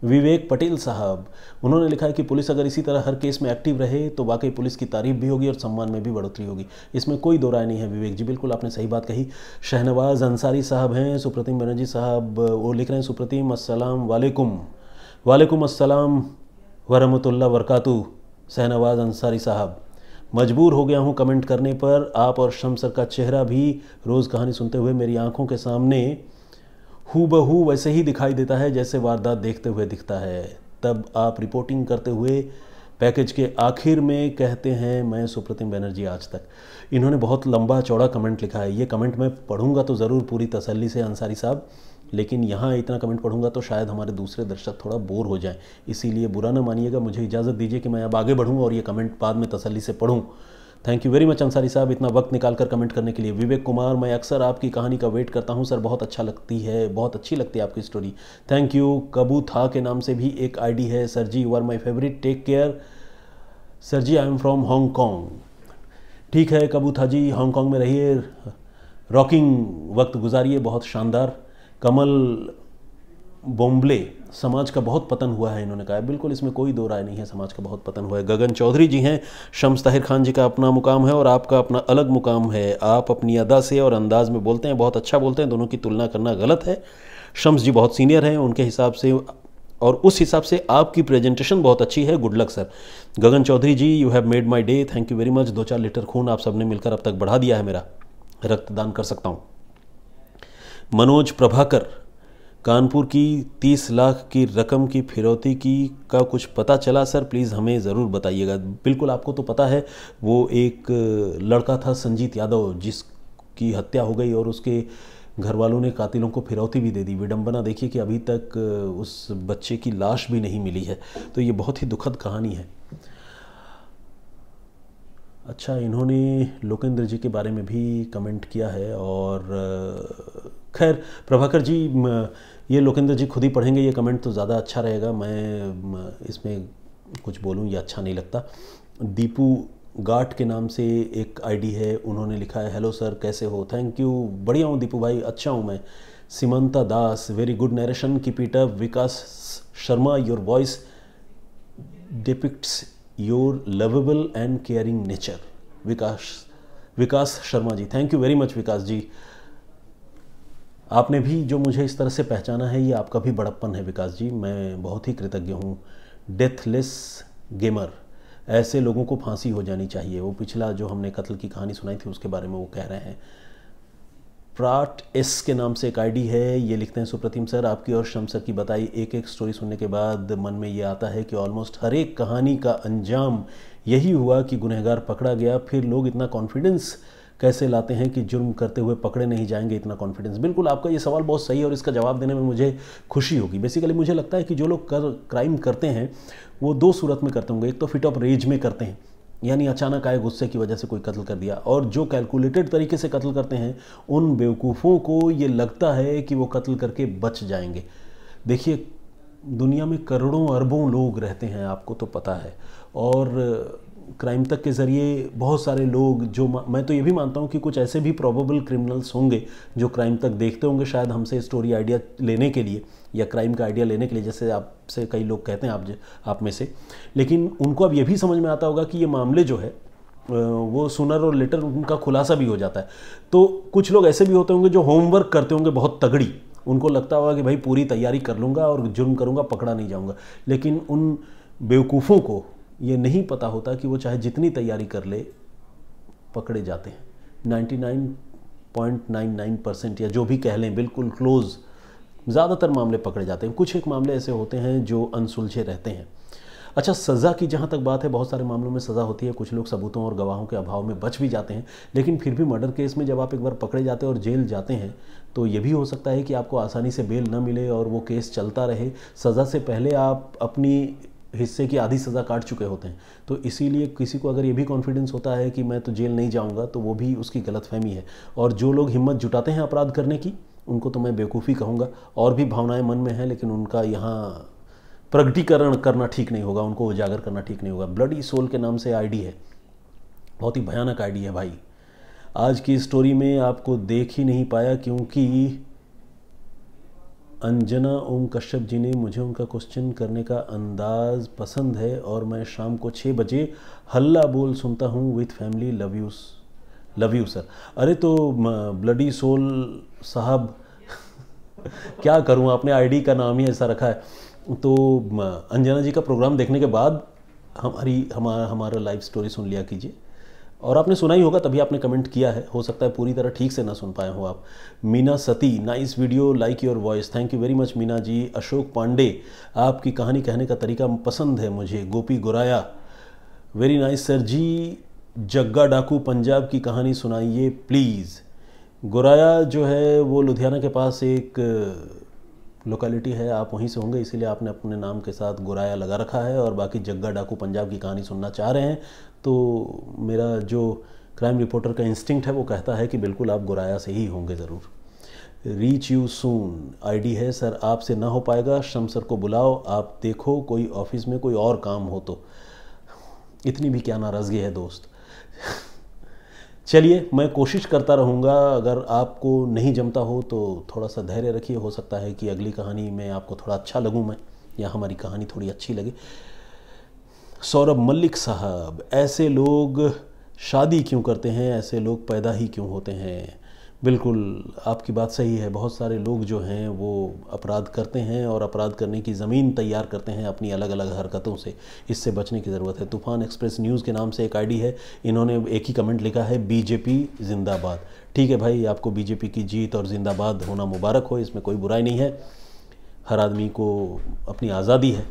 विवेक पटेल साहब, उन्होंने लिखा है कि पुलिस अगर इसी तरह हर केस में एक्टिव रहे तो वाकई पुलिस की तारीफ भी होगी और सम्मान में भी बढ़ोतरी होगी, इसमें कोई दो राय नहीं है। विवेक जी, बिल्कुल आपने सही बात कही। शहनवाज अंसारी साहब हैं, सुप्रतिम बनर्जी साहब, वो लिख रहे हैं, सुप्रतिम अस्सलाम वालेकुम, वालेकुम अस्सलाम वरहमतुल्लाह वरकातु। शहनवाज अंसारी साहब, मजबूर हो गया हूँ कमेंट करने पर, आप और शम्स सर का चेहरा भी रोज़ कहानी सुनते हुए मेरी आँखों के सामने हूबहू वैसे ही दिखाई देता है जैसे वारदात देखते हुए दिखता है, तब आप रिपोर्टिंग करते हुए पैकेज के आखिर में कहते हैं, मैं सुप्रतिम बनर्जी आज तक। इन्होंने बहुत लंबा चौड़ा कमेंट लिखा है, ये कमेंट मैं पढ़ूंगा तो ज़रूर पूरी तसल्ली से। अंसारी साहब, लेकिन यहाँ इतना कमेंट पढ़ूंगा तो शायद हमारे दूसरे दर्शक थोड़ा बोर हो जाएं, इसीलिए बुरा ना मानिएगा। मुझे इजाज़त दीजिए कि मैं अब आगे बढ़ूँ और ये कमेंट बाद में तसल्ली से पढ़ूँ। Thank you very much Ansari साहब इतना वक्त निकालकर कमेंट करने के लिए। विवेक कुमार, मैं अक्सर आपकी कहानी का वेट करता हूं सर, बहुत अच्छी लगती है आपकी स्टोरी। Thank you. कबू था के नाम से भी एक आईडी है, sir ji you are my favourite, take care sir ji, I am from Hong Kong. ठीक है कबू था जी, हांगकॉन्ग में रहिए, रॉकिंग वक्त गुजारिए, बहुत शानदार। कमल बोम्बले, समाज का बहुत पतन हुआ है, इन्होंने कहा बिल्कुल इसमें कोई दो राय नहीं है, समाज का बहुत पतन हुआ है। गगन चौधरी जी हैं, शम्स ताहिर खान जी का अपना मुकाम है और आपका अपना अलग मुकाम है, आप अपनी अदा से और अंदाज में बोलते हैं, बहुत अच्छा बोलते हैं, दोनों की तुलना करना गलत है। शम्स जी बहुत सीनियर हैं उनके हिसाब से और उस हिसाब से आपकी प्रेजेंटेशन बहुत अच्छी है, good luck sir. Gagan Chaudhary ji, you have made my day, thank you very much. 2-4 litre खून आप सबने मिलकर अब तक बढ़ा दिया है मेरा, रक्तदान कर सकता हूँ। मनोज प्रभाकर, कानपुर की 30 लाख की रकम की फिरौती की का कुछ पता चला सर, प्लीज़ हमें ज़रूर बताइएगा। बिल्कुल आपको तो पता है, वो एक लड़का था संजीत यादव जिसकी हत्या हो गई और उसके घर वालों ने कातिलों को फिरौती भी दे दी। विडंबना देखिए कि अभी तक उस बच्चे की लाश भी नहीं मिली है, तो ये बहुत ही दुखद कहानी है। अच्छा, इन्होंने लोकेंद्र जी के बारे में भी कमेंट किया है और खैर प्रभाकर जी ये लोकेंद्र जी खुद ही पढ़ेंगे, ये कमेंट तो ज़्यादा अच्छा रहेगा, मैं इसमें कुछ बोलूँ ये अच्छा नहीं लगता। दीपू गाट के नाम से एक आईडी है, उन्होंने लिखा है हेलो सर कैसे हो, थैंक यू बढ़िया हूँ दीपू भाई, अच्छा हूँ मैं। Seemanta Das, very good narration keep it up. Vikas Sharma, your voice depicts your lovable and caring nature. Vikas Sharma ji, thank you very much Vikas ji, आपने भी जो मुझे इस तरह से पहचाना है ये आपका भी बड़प्पन है विकास जी, मैं बहुत ही कृतज्ञ हूँ। डेथलेस गेमर, ऐसे लोगों को फांसी हो जानी चाहिए, वो पिछला जो हमने कत्ल की कहानी सुनाई थी उसके बारे में वो कह रहे हैं। प्राट एस के नाम से एक आईडी है, ये लिखते हैं सुप्रतिम सर आपकी और शम्स सर की बताई एक स्टोरी सुनने के बाद मन में ये आता है कि ऑलमोस्ट हर एक कहानी का अंजाम यही हुआ कि गुनहगार पकड़ा गया, फिर लोग इतना कॉन्फिडेंस कैसे लाते हैं कि जुर्म करते हुए पकड़े नहीं जाएंगे, इतना कॉन्फिडेंस। बिल्कुल आपका ये सवाल बहुत सही है और इसका जवाब देने में मुझे खुशी होगी। बेसिकली मुझे लगता है कि जो लोग क्राइम करते हैं वो दो सूरत में करते होंगे, एक तो फिट ऑफ रेज में करते हैं यानी अचानक आए गुस्से की वजह से कोई कत्ल कर दिया, और जो कैलकुलेटेड तरीके से कत्ल करते हैं उन बेवकूफ़ों को ये लगता है कि वो कत्ल करके बच जाएंगे। देखिए दुनिया में करोड़ों अरबों लोग रहते हैं, आपको तो पता है, और क्राइम तक के ज़रिए बहुत सारे लोग जो मैं तो ये भी मानता हूँ कि कुछ ऐसे भी प्रोबेबल क्रिमिनल्स होंगे जो क्राइम तक देखते होंगे शायद हमसे स्टोरी आइडिया लेने के लिए या क्राइम का आइडिया लेने के लिए, जैसे आपसे कई लोग कहते हैं आप में से, लेकिन उनको अब ये भी समझ में आता होगा कि ये मामले जो है वो सूनर और लेटर उनका खुलासा भी हो जाता है। तो कुछ लोग ऐसे भी होते होंगे जो होमवर्क करते होंगे बहुत तगड़ी, उनको लगता होगा कि भाई पूरी तैयारी कर लूँगा और जुर्म करूँगा पकड़ा नहीं जाऊँगा, लेकिन उन बेवकूफ़ों को ये नहीं पता होता कि वो चाहे जितनी तैयारी कर ले पकड़े जाते हैं। 99.99% या जो भी कह लें बिल्कुल क्लोज ज़्यादातर मामले पकड़े जाते हैं, कुछ एक मामले ऐसे होते हैं जो अनसुलझे रहते हैं। अच्छा, सज़ा की जहाँ तक बात है बहुत सारे मामलों में सज़ा होती है, कुछ लोग सबूतों और गवाहों के अभाव में बच भी जाते हैं, लेकिन फिर भी मर्डर केस में जब आप एक बार पकड़े जाते हैं और जेल जाते हैं तो ये भी हो सकता है कि आपको आसानी से बेल न मिले और वो केस चलता रहे, सज़ा से पहले आप अपनी हिस्से की आधी सज़ा काट चुके होते हैं। तो इसीलिए किसी को अगर ये भी कॉन्फिडेंस होता है कि मैं तो जेल नहीं जाऊंगा तो वो भी उसकी गलतफहमी है, और जो लोग हिम्मत जुटाते हैं अपराध करने की उनको तो मैं बेवकूफ़ी कहूँगा। और भी भावनाएं मन में हैं लेकिन उनका यहाँ प्रगटीकरण करना ठीक नहीं होगा, उनको उजागर करना ठीक नहीं होगा। ब्लडी सोल के नाम से आईडी है, बहुत ही भयानक आईडी है भाई। आज की स्टोरी में आपको देख ही नहीं पाया क्योंकि अंजना ओम कश्यप जी ने, मुझे उनका क्वेश्चन करने का अंदाज पसंद है और मैं शाम को 6 बजे हल्ला बोल सुनता हूँ with family, love you sir. अरे तो ब्लडी सोल साहब क्या करूँ, आपने आईडी का नाम ही ऐसा रखा है। तो अंजना जी का प्रोग्राम देखने के बाद हमारा लाइव स्टोरी सुन लिया कीजिए, और आपने सुना ही होगा तभी आपने कमेंट किया है, हो सकता है पूरी तरह ठीक से ना सुन पाए हो आप। Meena Sati, nice video, like your voice, thank you very much Meena ji. Ashok Pandey, आपकी कहानी कहने का तरीका पसंद है मुझे। Gopi Guraya, very nice sir ji, Jagga डाकू पंजाब की कहानी सुनाइए प्लीज़। गुराया जो है वो लुधियाना के पास एक लोकेलिटी है, आप वहीं से होंगे, इसीलिए आपने अपने नाम के साथ गोराया लगा रखा है। और बाकी जग्गा डाकू पंजाब की कहानी सुनना चाह रहे हैं तो मेरा जो क्राइम रिपोर्टर का इंस्टिंक्ट है वो कहता है कि बिल्कुल आप गोराया से ही होंगे ज़रूर। रीच यू सून आईडी है, सर आपसे ना हो पाएगा, शम सर को बुलाओ, आप देखो कोई ऑफिस में कोई और काम हो तो। इतनी भी क्या नाराज़गी है दोस्त। चलिए मैं कोशिश करता रहूँगा, अगर आपको नहीं जमता हो तो थोड़ा सा धैर्य रखिए, हो सकता है कि अगली कहानी में आपको थोड़ा अच्छा लगूँ मैं, या हमारी कहानी थोड़ी अच्छी लगे। सौरभ मलिक साहब, ऐसे लोग शादी क्यों करते हैं, ऐसे लोग पैदा ही क्यों होते हैं। बिल्कुल आपकी बात सही है, बहुत सारे लोग जो हैं वो अपराध करते हैं और अपराध करने की ज़मीन तैयार करते हैं अपनी अलग अलग हरकतों से, इससे बचने की ज़रूरत है। तूफ़ान एक्सप्रेस न्यूज़ के नाम से एक आईडी है, इन्होंने एक ही कमेंट लिखा है, बीजेपी जिंदाबाद। ठीक है भाई, आपको बीजेपी की जीत और जिंदाबाद होना मुबारक हो, इसमें कोई बुराई नहीं है। हर आदमी को अपनी आज़ादी है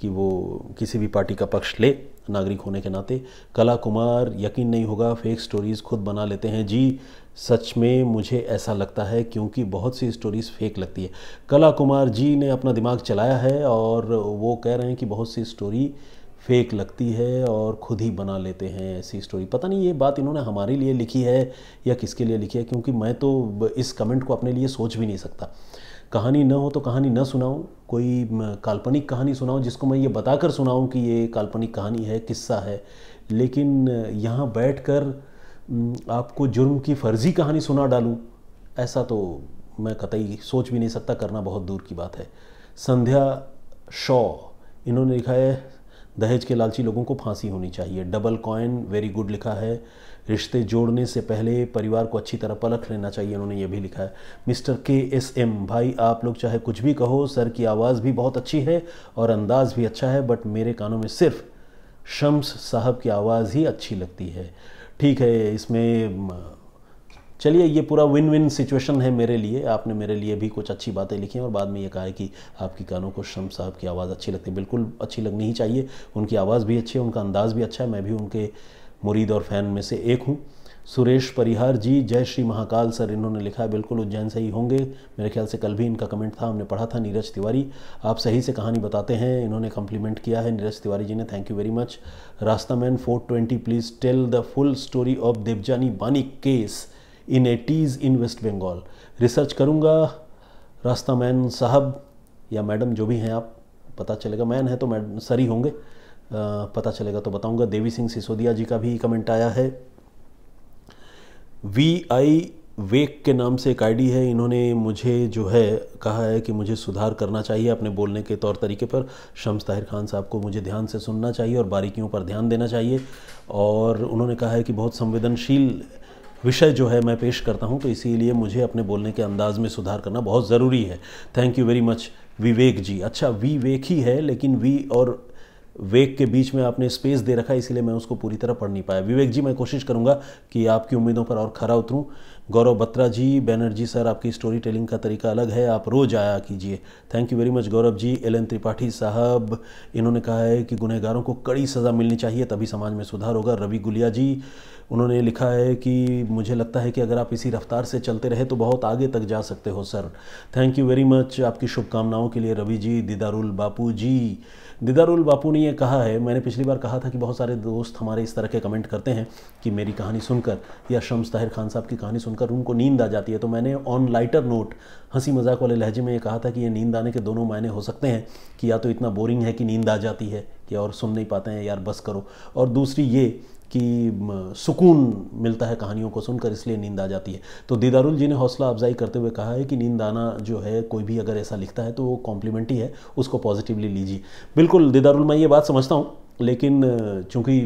कि वो किसी भी पार्टी का पक्ष ले, नागरिक होने के नाते। कला कुमार, यकीन नहीं होगा फेक स्टोरीज़ खुद बना लेते हैं जी, सच में मुझे ऐसा लगता है क्योंकि बहुत सी स्टोरीज़ फेक लगती है। कला कुमार जी ने अपना दिमाग चलाया है और वो कह रहे हैं कि बहुत सी स्टोरी फेक लगती है और खुद ही बना लेते हैं ऐसी स्टोरी। पता नहीं ये बात इन्होंने हमारे लिए लिखी है या किसके लिए लिखी है, क्योंकि मैं तो इस कमेंट को अपने लिए सोच भी नहीं सकता। कहानी न हो तो कहानी न सुनाऊं, कोई काल्पनिक कहानी सुनाऊं जिसको मैं ये बताकर सुनाऊं कि ये काल्पनिक कहानी है, किस्सा है। लेकिन यहाँ बैठकर आपको जुर्म की फर्जी कहानी सुना डालूं, ऐसा तो मैं कतई सोच भी नहीं सकता, करना बहुत दूर की बात है। संध्या शॉ, इन्होंने लिखा है दहेज के लालची लोगों को फांसी होनी चाहिए। डबल कॉइन वेरी गुड लिखा है, रिश्ते जोड़ने से पहले परिवार को अच्छी तरह परख लेना चाहिए, उन्होंने ये भी लिखा है। मिस्टर के एस एम, भाई आप लोग चाहे कुछ भी कहो, सर की आवाज़ भी बहुत अच्छी है और अंदाज़ भी अच्छा है, बट मेरे कानों में सिर्फ शम्स साहब की आवाज़ ही अच्छी लगती है। ठीक है, इसमें चलिए ये पूरा विन विन सिचुएशन है मेरे लिए, आपने मेरे लिए भी कुछ अच्छी बातें लिखी हैं और बाद में ये कहा है कि आपकी कानों को शम्स साहब की आवाज़ अच्छी लगती है। बिल्कुल अच्छी लगनी ही चाहिए, उनकी आवाज़ भी अच्छी है, उनका अंदाज़ भी अच्छा है, मैं भी उनके मुरीद और फ़ैन में से एक हूँ। सुरेश परिहार जी, जय श्री महाकाल सर, इन्होंने लिखा है, बिल्कुल उज्जैन से ही होंगे, मेरे ख्याल से कल भी इनका कमेंट था, हमने पढ़ा था। नीरज तिवारी, आप सही से कहानी बताते हैं, इन्होंने कम्प्लीमेंट किया है नीरज तिवारी जी ने, thank you very much. Rasta man 420, please tell the full story of Devjani Bani case in 80s in West Bengal. Research करूँगा रास्ता मैन साहब या मैडम जो भी हैं आप, पता चलेगा, मैन है तो मैडम सर ही होंगे, पता चलेगा तो बताऊँगा। देवी सिंह सिसोदिया जी का भी कमेंट आया है। VI वेक के नाम से एक आईडी है, इन्होंने मुझे जो है कहा है कि मुझे सुधार करना चाहिए अपने बोलने के तौर तरीके पर, शम्स ताहिर खान साहब को मुझे ध्यान से सुनना चाहिए और बारीकियों पर ध्यान देना चाहिए। और उन्होंने कहा है कि बहुत संवेदनशील विषय जो है मैं पेश करता हूं, तो इसीलिए मुझे अपने बोलने के अंदाज़ में सुधार करना बहुत ज़रूरी है। Thank you very much Vivek ji. अच्छा विवेक ही है, लेकिन वी और वेक के बीच में आपने स्पेस दे रखा है, इसलिए मैं उसको पूरी तरह पढ़ नहीं पाया। विवेक जी मैं कोशिश करूंगा कि आपकी उम्मीदों पर और खरा उतरूं। गौरव बत्रा जी, बैनर्जी सर आपकी स्टोरी टेलिंग का तरीका अलग है, आप रोज़ आया कीजिए। Thank you very much Gaurav ji. L Tripathi साहब, इन्होंने कहा है कि गुनहगारों को कड़ी सज़ा मिलनी चाहिए, तभी समाज में सुधार होगा। रवि गुलिया जी, उन्होंने लिखा है कि मुझे लगता है कि अगर आप इसी रफ्तार से चलते रहे तो बहुत आगे तक जा सकते हो sir. Thank you very much आपकी शुभकामनाओं के लिए रवि जी। दीदारुल बापू जी, दीदारुल बापू ने ये कहा है, मैंने पिछली बार कहा था कि बहुत सारे दोस्त हमारे इस तरह के कमेंट करते हैं कि मेरी कहानी सुनकर या शम्स ताहिर खान साहब की कहानी सुनकर उनको नींद आ जाती है, तो मैंने ऑन लाइटर नोट हंसी मजाक वाले लहजे में ये कहा था कि ये नींद आने के दोनों मायने हो सकते हैं कि या तो इतना बोरिंग है कि नींद आ जाती है कि और सुन नहीं पाते हैं यार बस करो, और दूसरी ये कि सुकून मिलता है कहानियों को सुनकर इसलिए नींद आ जाती है। तो दीदारुल जी ने हौसला अफजाई करते हुए कहा है कि नींद आना जो है कोई भी अगर ऐसा लिखता है तो वो कॉम्प्लीमेंट ही है, उसको पॉजिटिवली लीजिए। बिल्कुल दीदारुल, मैं ये बात समझता हूँ, लेकिन चूँकि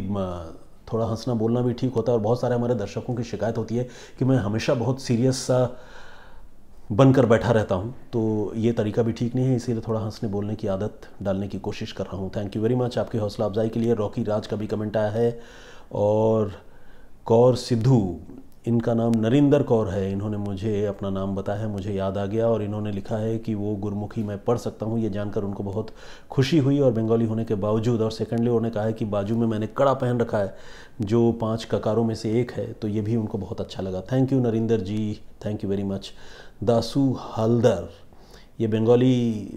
थोड़ा हंसना बोलना भी ठीक होता है और बहुत सारे हमारे दर्शकों की शिकायत होती है कि मैं हमेशा बहुत सीरियस सा बनकर बैठा रहता हूं, तो ये तरीका भी ठीक नहीं है, इसीलिए थोड़ा हंसने बोलने की आदत डालने की कोशिश कर रहा हूं। थैंक यू वेरी मच आपकी हौसला अफजाई के लिए। रॉकी राज का भी कमेंट आया है। और कौर सिद्धू, इनका नाम नरिंदर कौर है, इन्होंने मुझे अपना नाम बताया है, मुझे याद आ गया, और इन्होंने लिखा है कि वो गुरमुखी मैं पढ़ सकता हूँ, ये जानकर उनको बहुत खुशी हुई और बंगाली होने के बावजूद। और सेकेंडली उन्होंने कहा है कि बाजू में मैंने कड़ा पहन रखा है जो 5 ककारों में से एक है, तो ये भी उनको बहुत अच्छा लगा। Thank you Narinder ji, thank you very much. Dasu Haldar, ये बंगाली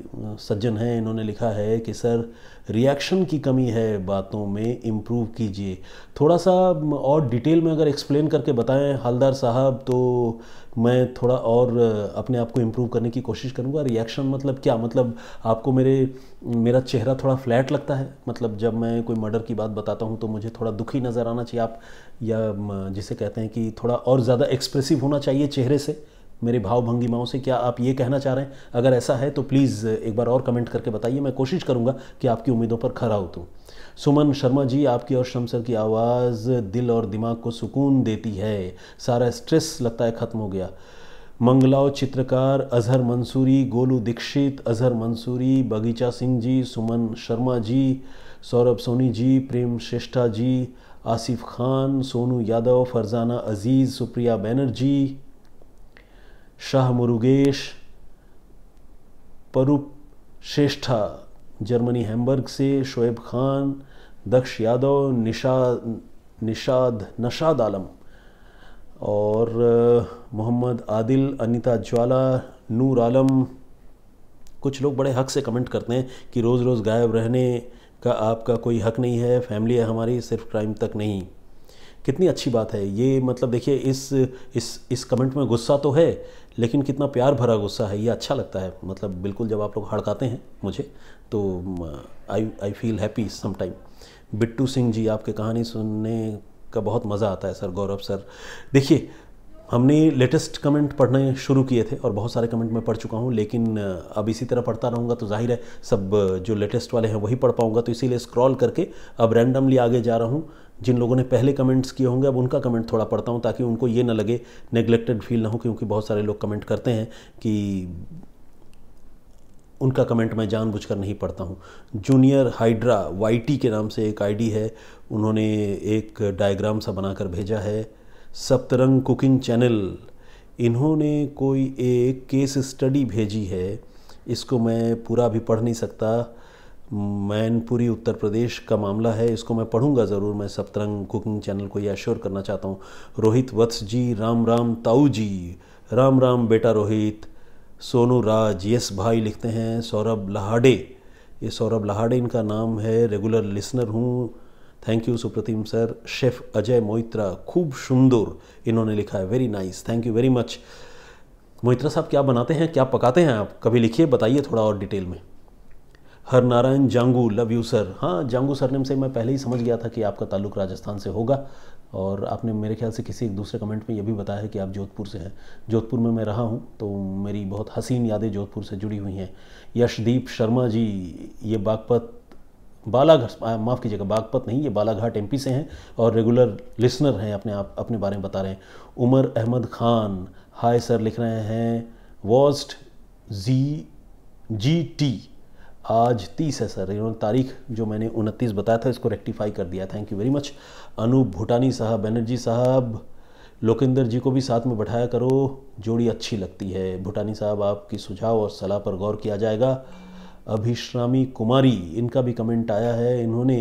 सज्जन हैं, इन्होंने लिखा है कि सर रिएक्शन की कमी है बातों में, इम्प्रूव कीजिए। थोड़ा सा और डिटेल में अगर एक्सप्लेन करके बताएं हलदार साहब तो मैं थोड़ा और अपने आप को इम्प्रूव करने की कोशिश करूंगा। रिएक्शन मतलब क्या? मतलब आपको मेरा चेहरा थोड़ा फ्लैट लगता है? मतलब जब मैं कोई मर्डर की बात बताता हूँ तो मुझे थोड़ा दुखी नज़र आना चाहिए आप, या जिसे कहते हैं कि थोड़ा और ज़्यादा एक्सप्रेसिव होना चाहिए चेहरे से, मेरे भाव भंगिमाओं से? क्या आप ये कहना चाह रहे हैं? अगर ऐसा है तो प्लीज़ एक बार और कमेंट करके बताइए, मैं कोशिश करूँगा कि आपकी उम्मीदों पर खरा उतरूँ। सुमन शर्मा जी, आपकी और शम्स सर की आवाज़ दिल और दिमाग को सुकून देती है, सारा स्ट्रेस लगता है ख़त्म हो गया। मंगलाओ चित्रकार, अजहर मंसूरी, गोलू दीक्षित, अजहर मंसूरी, बगीचा सिंह जी, सुमन शर्मा जी, सौरभ सोनी जी, प्रेम श्रेष्ठा जी, आसिफ खान, सोनू यादव, फरजाना अजीज़, सुप्रिया बैनर्जी, शाह मुरुगेश, परूप श्रेष्ठा जर्मनी हैम्बर्ग से, शोएब खान, दक्ष यादव, नशाद आलम और मोहम्मद आदिल, अनीता ज्वाला, नूर आलम। कुछ लोग बड़े हक़ से कमेंट करते हैं कि रोज़ रोज़ गायब रहने का आपका कोई हक़ नहीं है, फैमिली है हमारी, सिर्फ क्राइम तक नहीं। कितनी अच्छी बात है ये। मतलब देखिए इस कमेंट में गुस्सा तो है लेकिन कितना प्यार भरा गुस्सा है, ये अच्छा लगता है। मतलब बिल्कुल जब आप लोग हड़काते हैं मुझे तो I feel happy sometime. Bittu Singh ji, आपके कहानी सुनने का बहुत मज़ा आता है सर। गौरव सर, देखिए हमने लेटेस्ट कमेंट पढ़ने शुरू किए थे और बहुत सारे कमेंट मैं पढ़ चुका हूँ, लेकिन अब इसी तरह पढ़ता रहूँगा तो जाहिर है सब जो लेटेस्ट वाले हैं वही पढ़ पाऊँगा, तो इसीलिए स्क्रॉल करके अब रैंडमली आगे जा रहा हूँ। जिन लोगों ने पहले कमेंट्स किए होंगे अब उनका कमेंट थोड़ा पढ़ता हूँ ताकि उनको ये ना लगे, नेग्लेक्टेड फील ना हो, क्योंकि बहुत सारे लोग कमेंट करते हैं कि उनका कमेंट मैं जानबूझकर नहीं पढ़ता हूँ। जूनियर हाइड्रा YT के नाम से एक ID है, उन्होंने एक डायग्राम सा बनाकर भेजा है। सप्तरंग कुकिंग चैनल, इन्होंने कोई एक केस स्टडी भेजी है, इसको मैं पूरा भी पढ़ नहीं सकता। मैनपुरी उत्तर प्रदेश का मामला है, इसको मैं पढ़ूंगा ज़रूर। मैं सप्तरंग कुकिंग चैनल को यह अश्योर करना चाहता हूँ। रोहित वत्स जी, राम राम ताऊ जी, राम राम बेटा रोहित। सोनू राज, यस भाई लिखते हैं। सौरभ लहाड़े, ये सौरभ लहाड़े इनका नाम है, रेगुलर लिसनर हूँ, thank you Supratim sir. Chef Ajay Moitra, खूब सुंदर इन्होंने लिखा है, very nice, thank you very much. Moitra साहब क्या बनाते हैं, क्या पकाते हैं आप? कभी लिखिए, बताइए थोड़ा और डिटेल में। Har Narayan Jangu, love you sir. हाँ, जांगू सरनेम से मैं पहले ही समझ गया था कि आपका ताल्लुक राजस्थान से होगा, और आपने मेरे ख्याल से किसी एक दूसरे कमेंट में यह भी बताया है कि आप जोधपुर से हैं। जोधपुर में मैं रहा हूँ तो मेरी बहुत हसीन यादें जोधपुर से जुड़ी हुई हैं। यशदीप शर्मा जी, ये बालाघाट, माफ़ कीजिएगा, बागपत नहीं, ये बालाघाट MP से हैं और रेगुलर लिसनर हैं, अपने बारे में बता रहे हैं। उमर अहमद खान, हाय सर लिख रहे हैं। वॉस्ट GT आज 30 है सर, इन्होंने तारीख जो मैंने 29 बताया था इसको रेक्टिफाई कर दिया, thank you very much. Anoop Bhutani साहब, बनर्जी साहब, लोकेंद्र जी को भी साथ में बैठाया करो, जोड़ी अच्छी लगती है। भूटानी साहब, आपकी सुझाव और सलाह पर गौर किया जाएगा। अभिश्रामी कुमारी, इनका भी कमेंट आया है, इन्होंने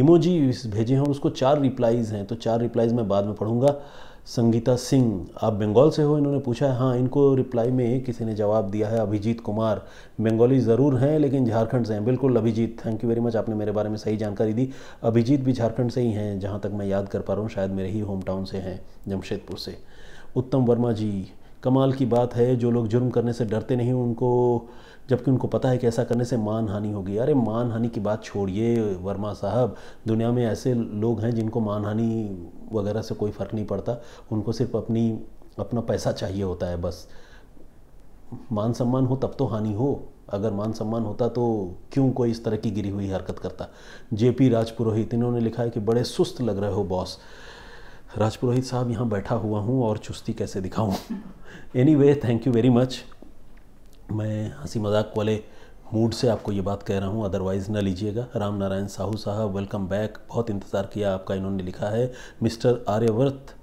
इमोजी भेजे हैं और उसको 4 रिप्लाइज़ हैं, तो 4 रिप्लाइज़ मैं बाद में पढ़ूँगा। संगीता सिंह, आप बंगाल से हो, इन्होंने पूछा है। हाँ, इनको रिप्लाई में किसी ने जवाब दिया है। अभिजीत कुमार, बंगाली ज़रूर हैं लेकिन झारखंड से हैं। बिल्कुल Abhijit, thank you very much, आपने मेरे बारे में सही जानकारी दी। अभिजीत भी झारखंड से ही हैं जहाँ तक मैं याद कर पा रहा हूँ, शायद मेरे ही होम टाउन से हैं, जमशेदपुर से। उत्तम वर्मा जी, कमाल की बात है, जो लोग जुर्म करने से डरते नहीं उनको, जबकि उनको पता है कि ऐसा करने से मान हानि होगी। अरे मान हानि की बात छोड़िए वर्मा साहब, दुनिया में ऐसे लोग हैं जिनको मान हानि वगैरह से कोई फ़र्क नहीं पड़ता, उनको सिर्फ अपना पैसा चाहिए होता है बस। मान सम्मान हो तब तो हानि हो, अगर मान सम्मान होता तो क्यों कोई इस तरह की गिरी हुई हरकत करता। JP राजपुरोहित, इन्होंने लिखा है कि बड़े सुस्त लग रहे हो बॉस। राजपुरोहित साहब, यहाँ बैठा हुआ हूँ और चुस्ती कैसे दिखाऊँ। Anyway, thank you very much. मैं हंसी मजाक वाले मूड से आपको ये बात कह रहा हूँ, अदरवाइज़ ना लीजिएगा। राम नारायण साहू साहब, वेलकम बैक, बहुत इंतज़ार किया आपका, इन्होंने लिखा है। मिस्टर आर्यवर्त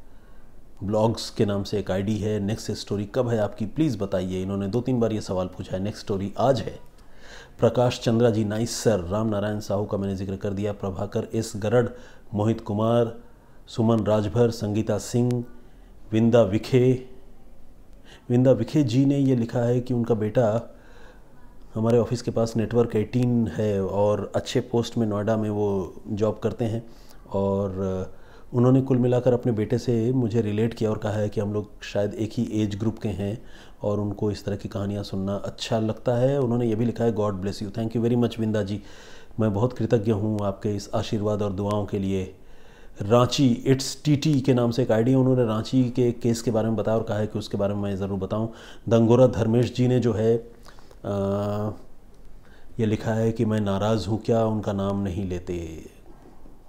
ब्लॉग्स के नाम से एक ID है, नेक्स्ट स्टोरी कब है आपकी, प्लीज़ बताइए। इन्होंने 2-3 बार ये सवाल पूछा है, नेक्स्ट स्टोरी आज है। Prakash Chandra ji, nice sir. राम नारायण साहू का मैंने जिक्र कर दिया। प्रभाकर एस गरड़, मोहित कुमार, सुमन राजभर, संगीता सिंह, विंदा विखे, विंदा विखे जी ने ये लिखा है कि उनका बेटा हमारे ऑफिस के पास नेटवर्क 18 है और अच्छे पोस्ट में नोएडा में वो जॉब करते हैं, और उन्होंने कुल मिलाकर अपने बेटे से मुझे रिलेट किया और कहा है कि हम लोग शायद एक ही एज ग्रुप के हैं और उनको इस तरह की कहानियाँ सुनना अच्छा लगता है। उन्होंने ये भी लिखा है, God bless you, thank you very much Vinda ji, मैं बहुत कृतज्ञ हूँ आपके इस आशीर्वाद और दुआओं के लिए। रांची इट्स टीटी के नाम से एक आईडी, उन्होंने रांची के केस के बारे में बताया और कहा है कि उसके बारे में मैं ज़रूर बताऊं। दंगोरा धर्मेश जी ने जो है ये लिखा है कि मैं नाराज़ हूं क्या, उनका नाम नहीं लेते।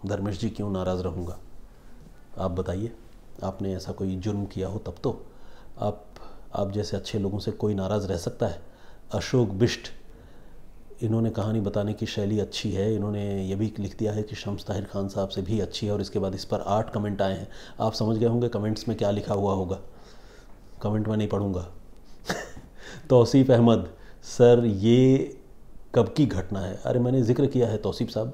धर्मेश जी, क्यों नाराज़ रहूँगा, आप बताइए, आपने ऐसा कोई जुर्म किया हो तब तो। आप जैसे अच्छे लोगों से कोई नाराज़ रह सकता है। अशोक बिष्ट, इन्होंने कहानी बताने की शैली अच्छी है। इन्होंने ये भी लिख दिया है कि शम्स ताहिर खान साहब से भी अच्छी है, और इसके बाद इस पर 8 कमेंट आए हैं। आप समझ गए होंगे कमेंट्स में क्या लिखा हुआ होगा, कमेंट में नहीं पढ़ूंगा। तौसीफ अहमद, सर ये कब की घटना है? अरे मैंने जिक्र किया है तौसीफ साहब,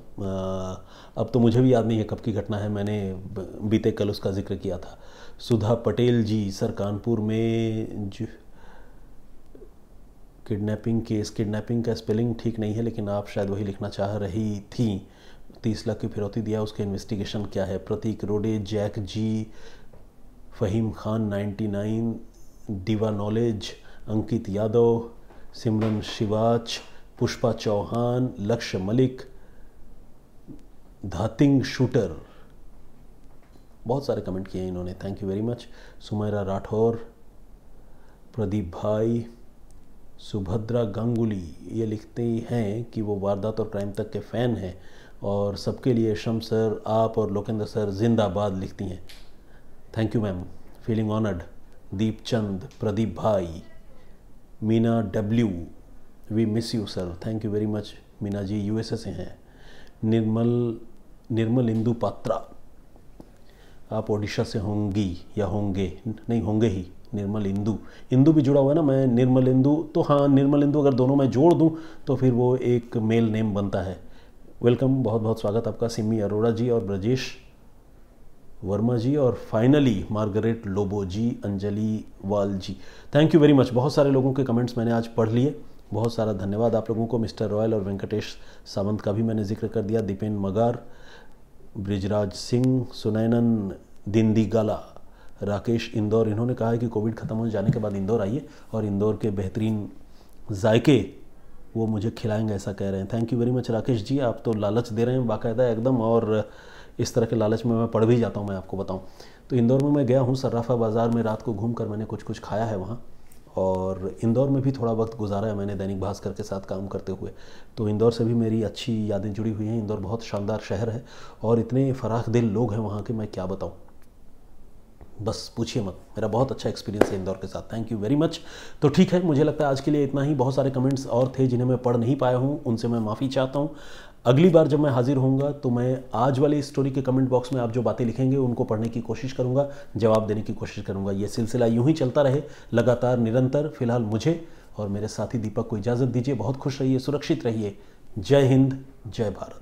अब तो मुझे भी याद नहीं है कब की घटना है, मैंने बीते कल उसका जिक्र किया था। सुधा पटेल जी, सर कानपुर में किडनैपिंग केस, किडनैपिंग का स्पेलिंग ठीक नहीं है लेकिन आप शायद वही लिखना चाह रही थी। 30 लाख की फिरौती दिया, उसके इन्वेस्टिगेशन क्या है? प्रतीक रोडे, जैक जी, फ़हीम खान 99, दिवा नॉलेज, अंकित यादव, सिमरन शिवाच, पुष्पा चौहान, लक्ष्य मलिक, धातिंग शूटर, बहुत सारे कमेंट किए इन्होंने, thank you very much. Sumera Rathore, Pradeep भाई, सुभद्रा गांगुली ये लिखते हैं कि वो वारदात और क्राइम तक के फ़ैन हैं और सबके लिए शम्स सर, आप और लोकेंद्र सर जिंदाबाद लिखती हैं, thank you ma'am, feeling honoured. Deep Chand, Pradeep भाई, Meena W, we miss you sir, thank you very much Meena ji, USA से हैं। निर्मल इंदु पात्रा, आप ओडिशा से होंगी या होंगे, नहीं होंगे ही। निर्मल इंदु, इंदु भी जुड़ा हुआ है ना, मैं निर्मल इंदु, तो हाँ निर्मल इंदु अगर दोनों में जोड़ दूं तो फिर वो एक मेल नेम बनता है। वेलकम, बहुत बहुत स्वागत आपका। सिमी अरोड़ा जी और ब्रजेश वर्मा जी, और finally Margaret Lobo ji, Anjali Wal ji, thank you very much. बहुत सारे लोगों के कमेंट्स मैंने आज पढ़ लिए, बहुत सारा धन्यवाद आप लोगों को। मिस्टर रॉयल और वेंकटेश सावंत का भी मैंने जिक्र कर दिया। दीपेन मगार, ब्रिजराज सिंह, सुनैनन दिंदीगाला, राकेश इंदौर, इन्होंने कहा है कि कोविड ख़त्म हो जाने के बाद इंदौर आइए और इंदौर के बेहतरीन जायके वो मुझे खिलाएंगे, ऐसा कह रहे हैं, thank you very much Rakesh ji. आप तो लालच दे रहे हैं बाकायदा एकदम, और इस तरह के लालच में मैं पढ़ भी जाता हूँ। मैं आपको बताऊँ तो इंदौर में मैं गया हूँ, सर्राफा बाज़ार में रात को घूम कर मैंने कुछ कुछ खाया है वहाँ, और इंदौर में भी थोड़ा वक्त गुजारा है मैंने दैनिक भास्कर के साथ काम करते हुए, तो इंदौर से भी मेरी अच्छी यादें जुड़ी हुई हैं। इंदौर बहुत शानदार शहर है और इतने फराख दिल लोग हैं वहाँ के, मैं क्या बताऊँ, बस पूछिए मत। मेरा बहुत अच्छा एक्सपीरियंस है इंदौर के साथ, थैंक यू वेरी मच। तो ठीक है, मुझे लगता है आज के लिए इतना ही। बहुत सारे कमेंट्स और थे जिन्हें मैं पढ़ नहीं पाया हूँ, उनसे मैं माफ़ी चाहता हूँ। अगली बार जब मैं हाजिर होऊंगा तो मैं आज वाली स्टोरी के कमेंट बॉक्स में आप जो बातें लिखेंगे उनको पढ़ने की कोशिश करूँगा, जवाब देने की कोशिश करूँगा। ये सिलसिला यूँ ही चलता रहे, लगातार, निरंतर। फिलहाल मुझे और मेरे साथी दीपक को इजाज़त दीजिए, बहुत खुश रहिए, सुरक्षित रहिए। जय हिंद, जय भारत।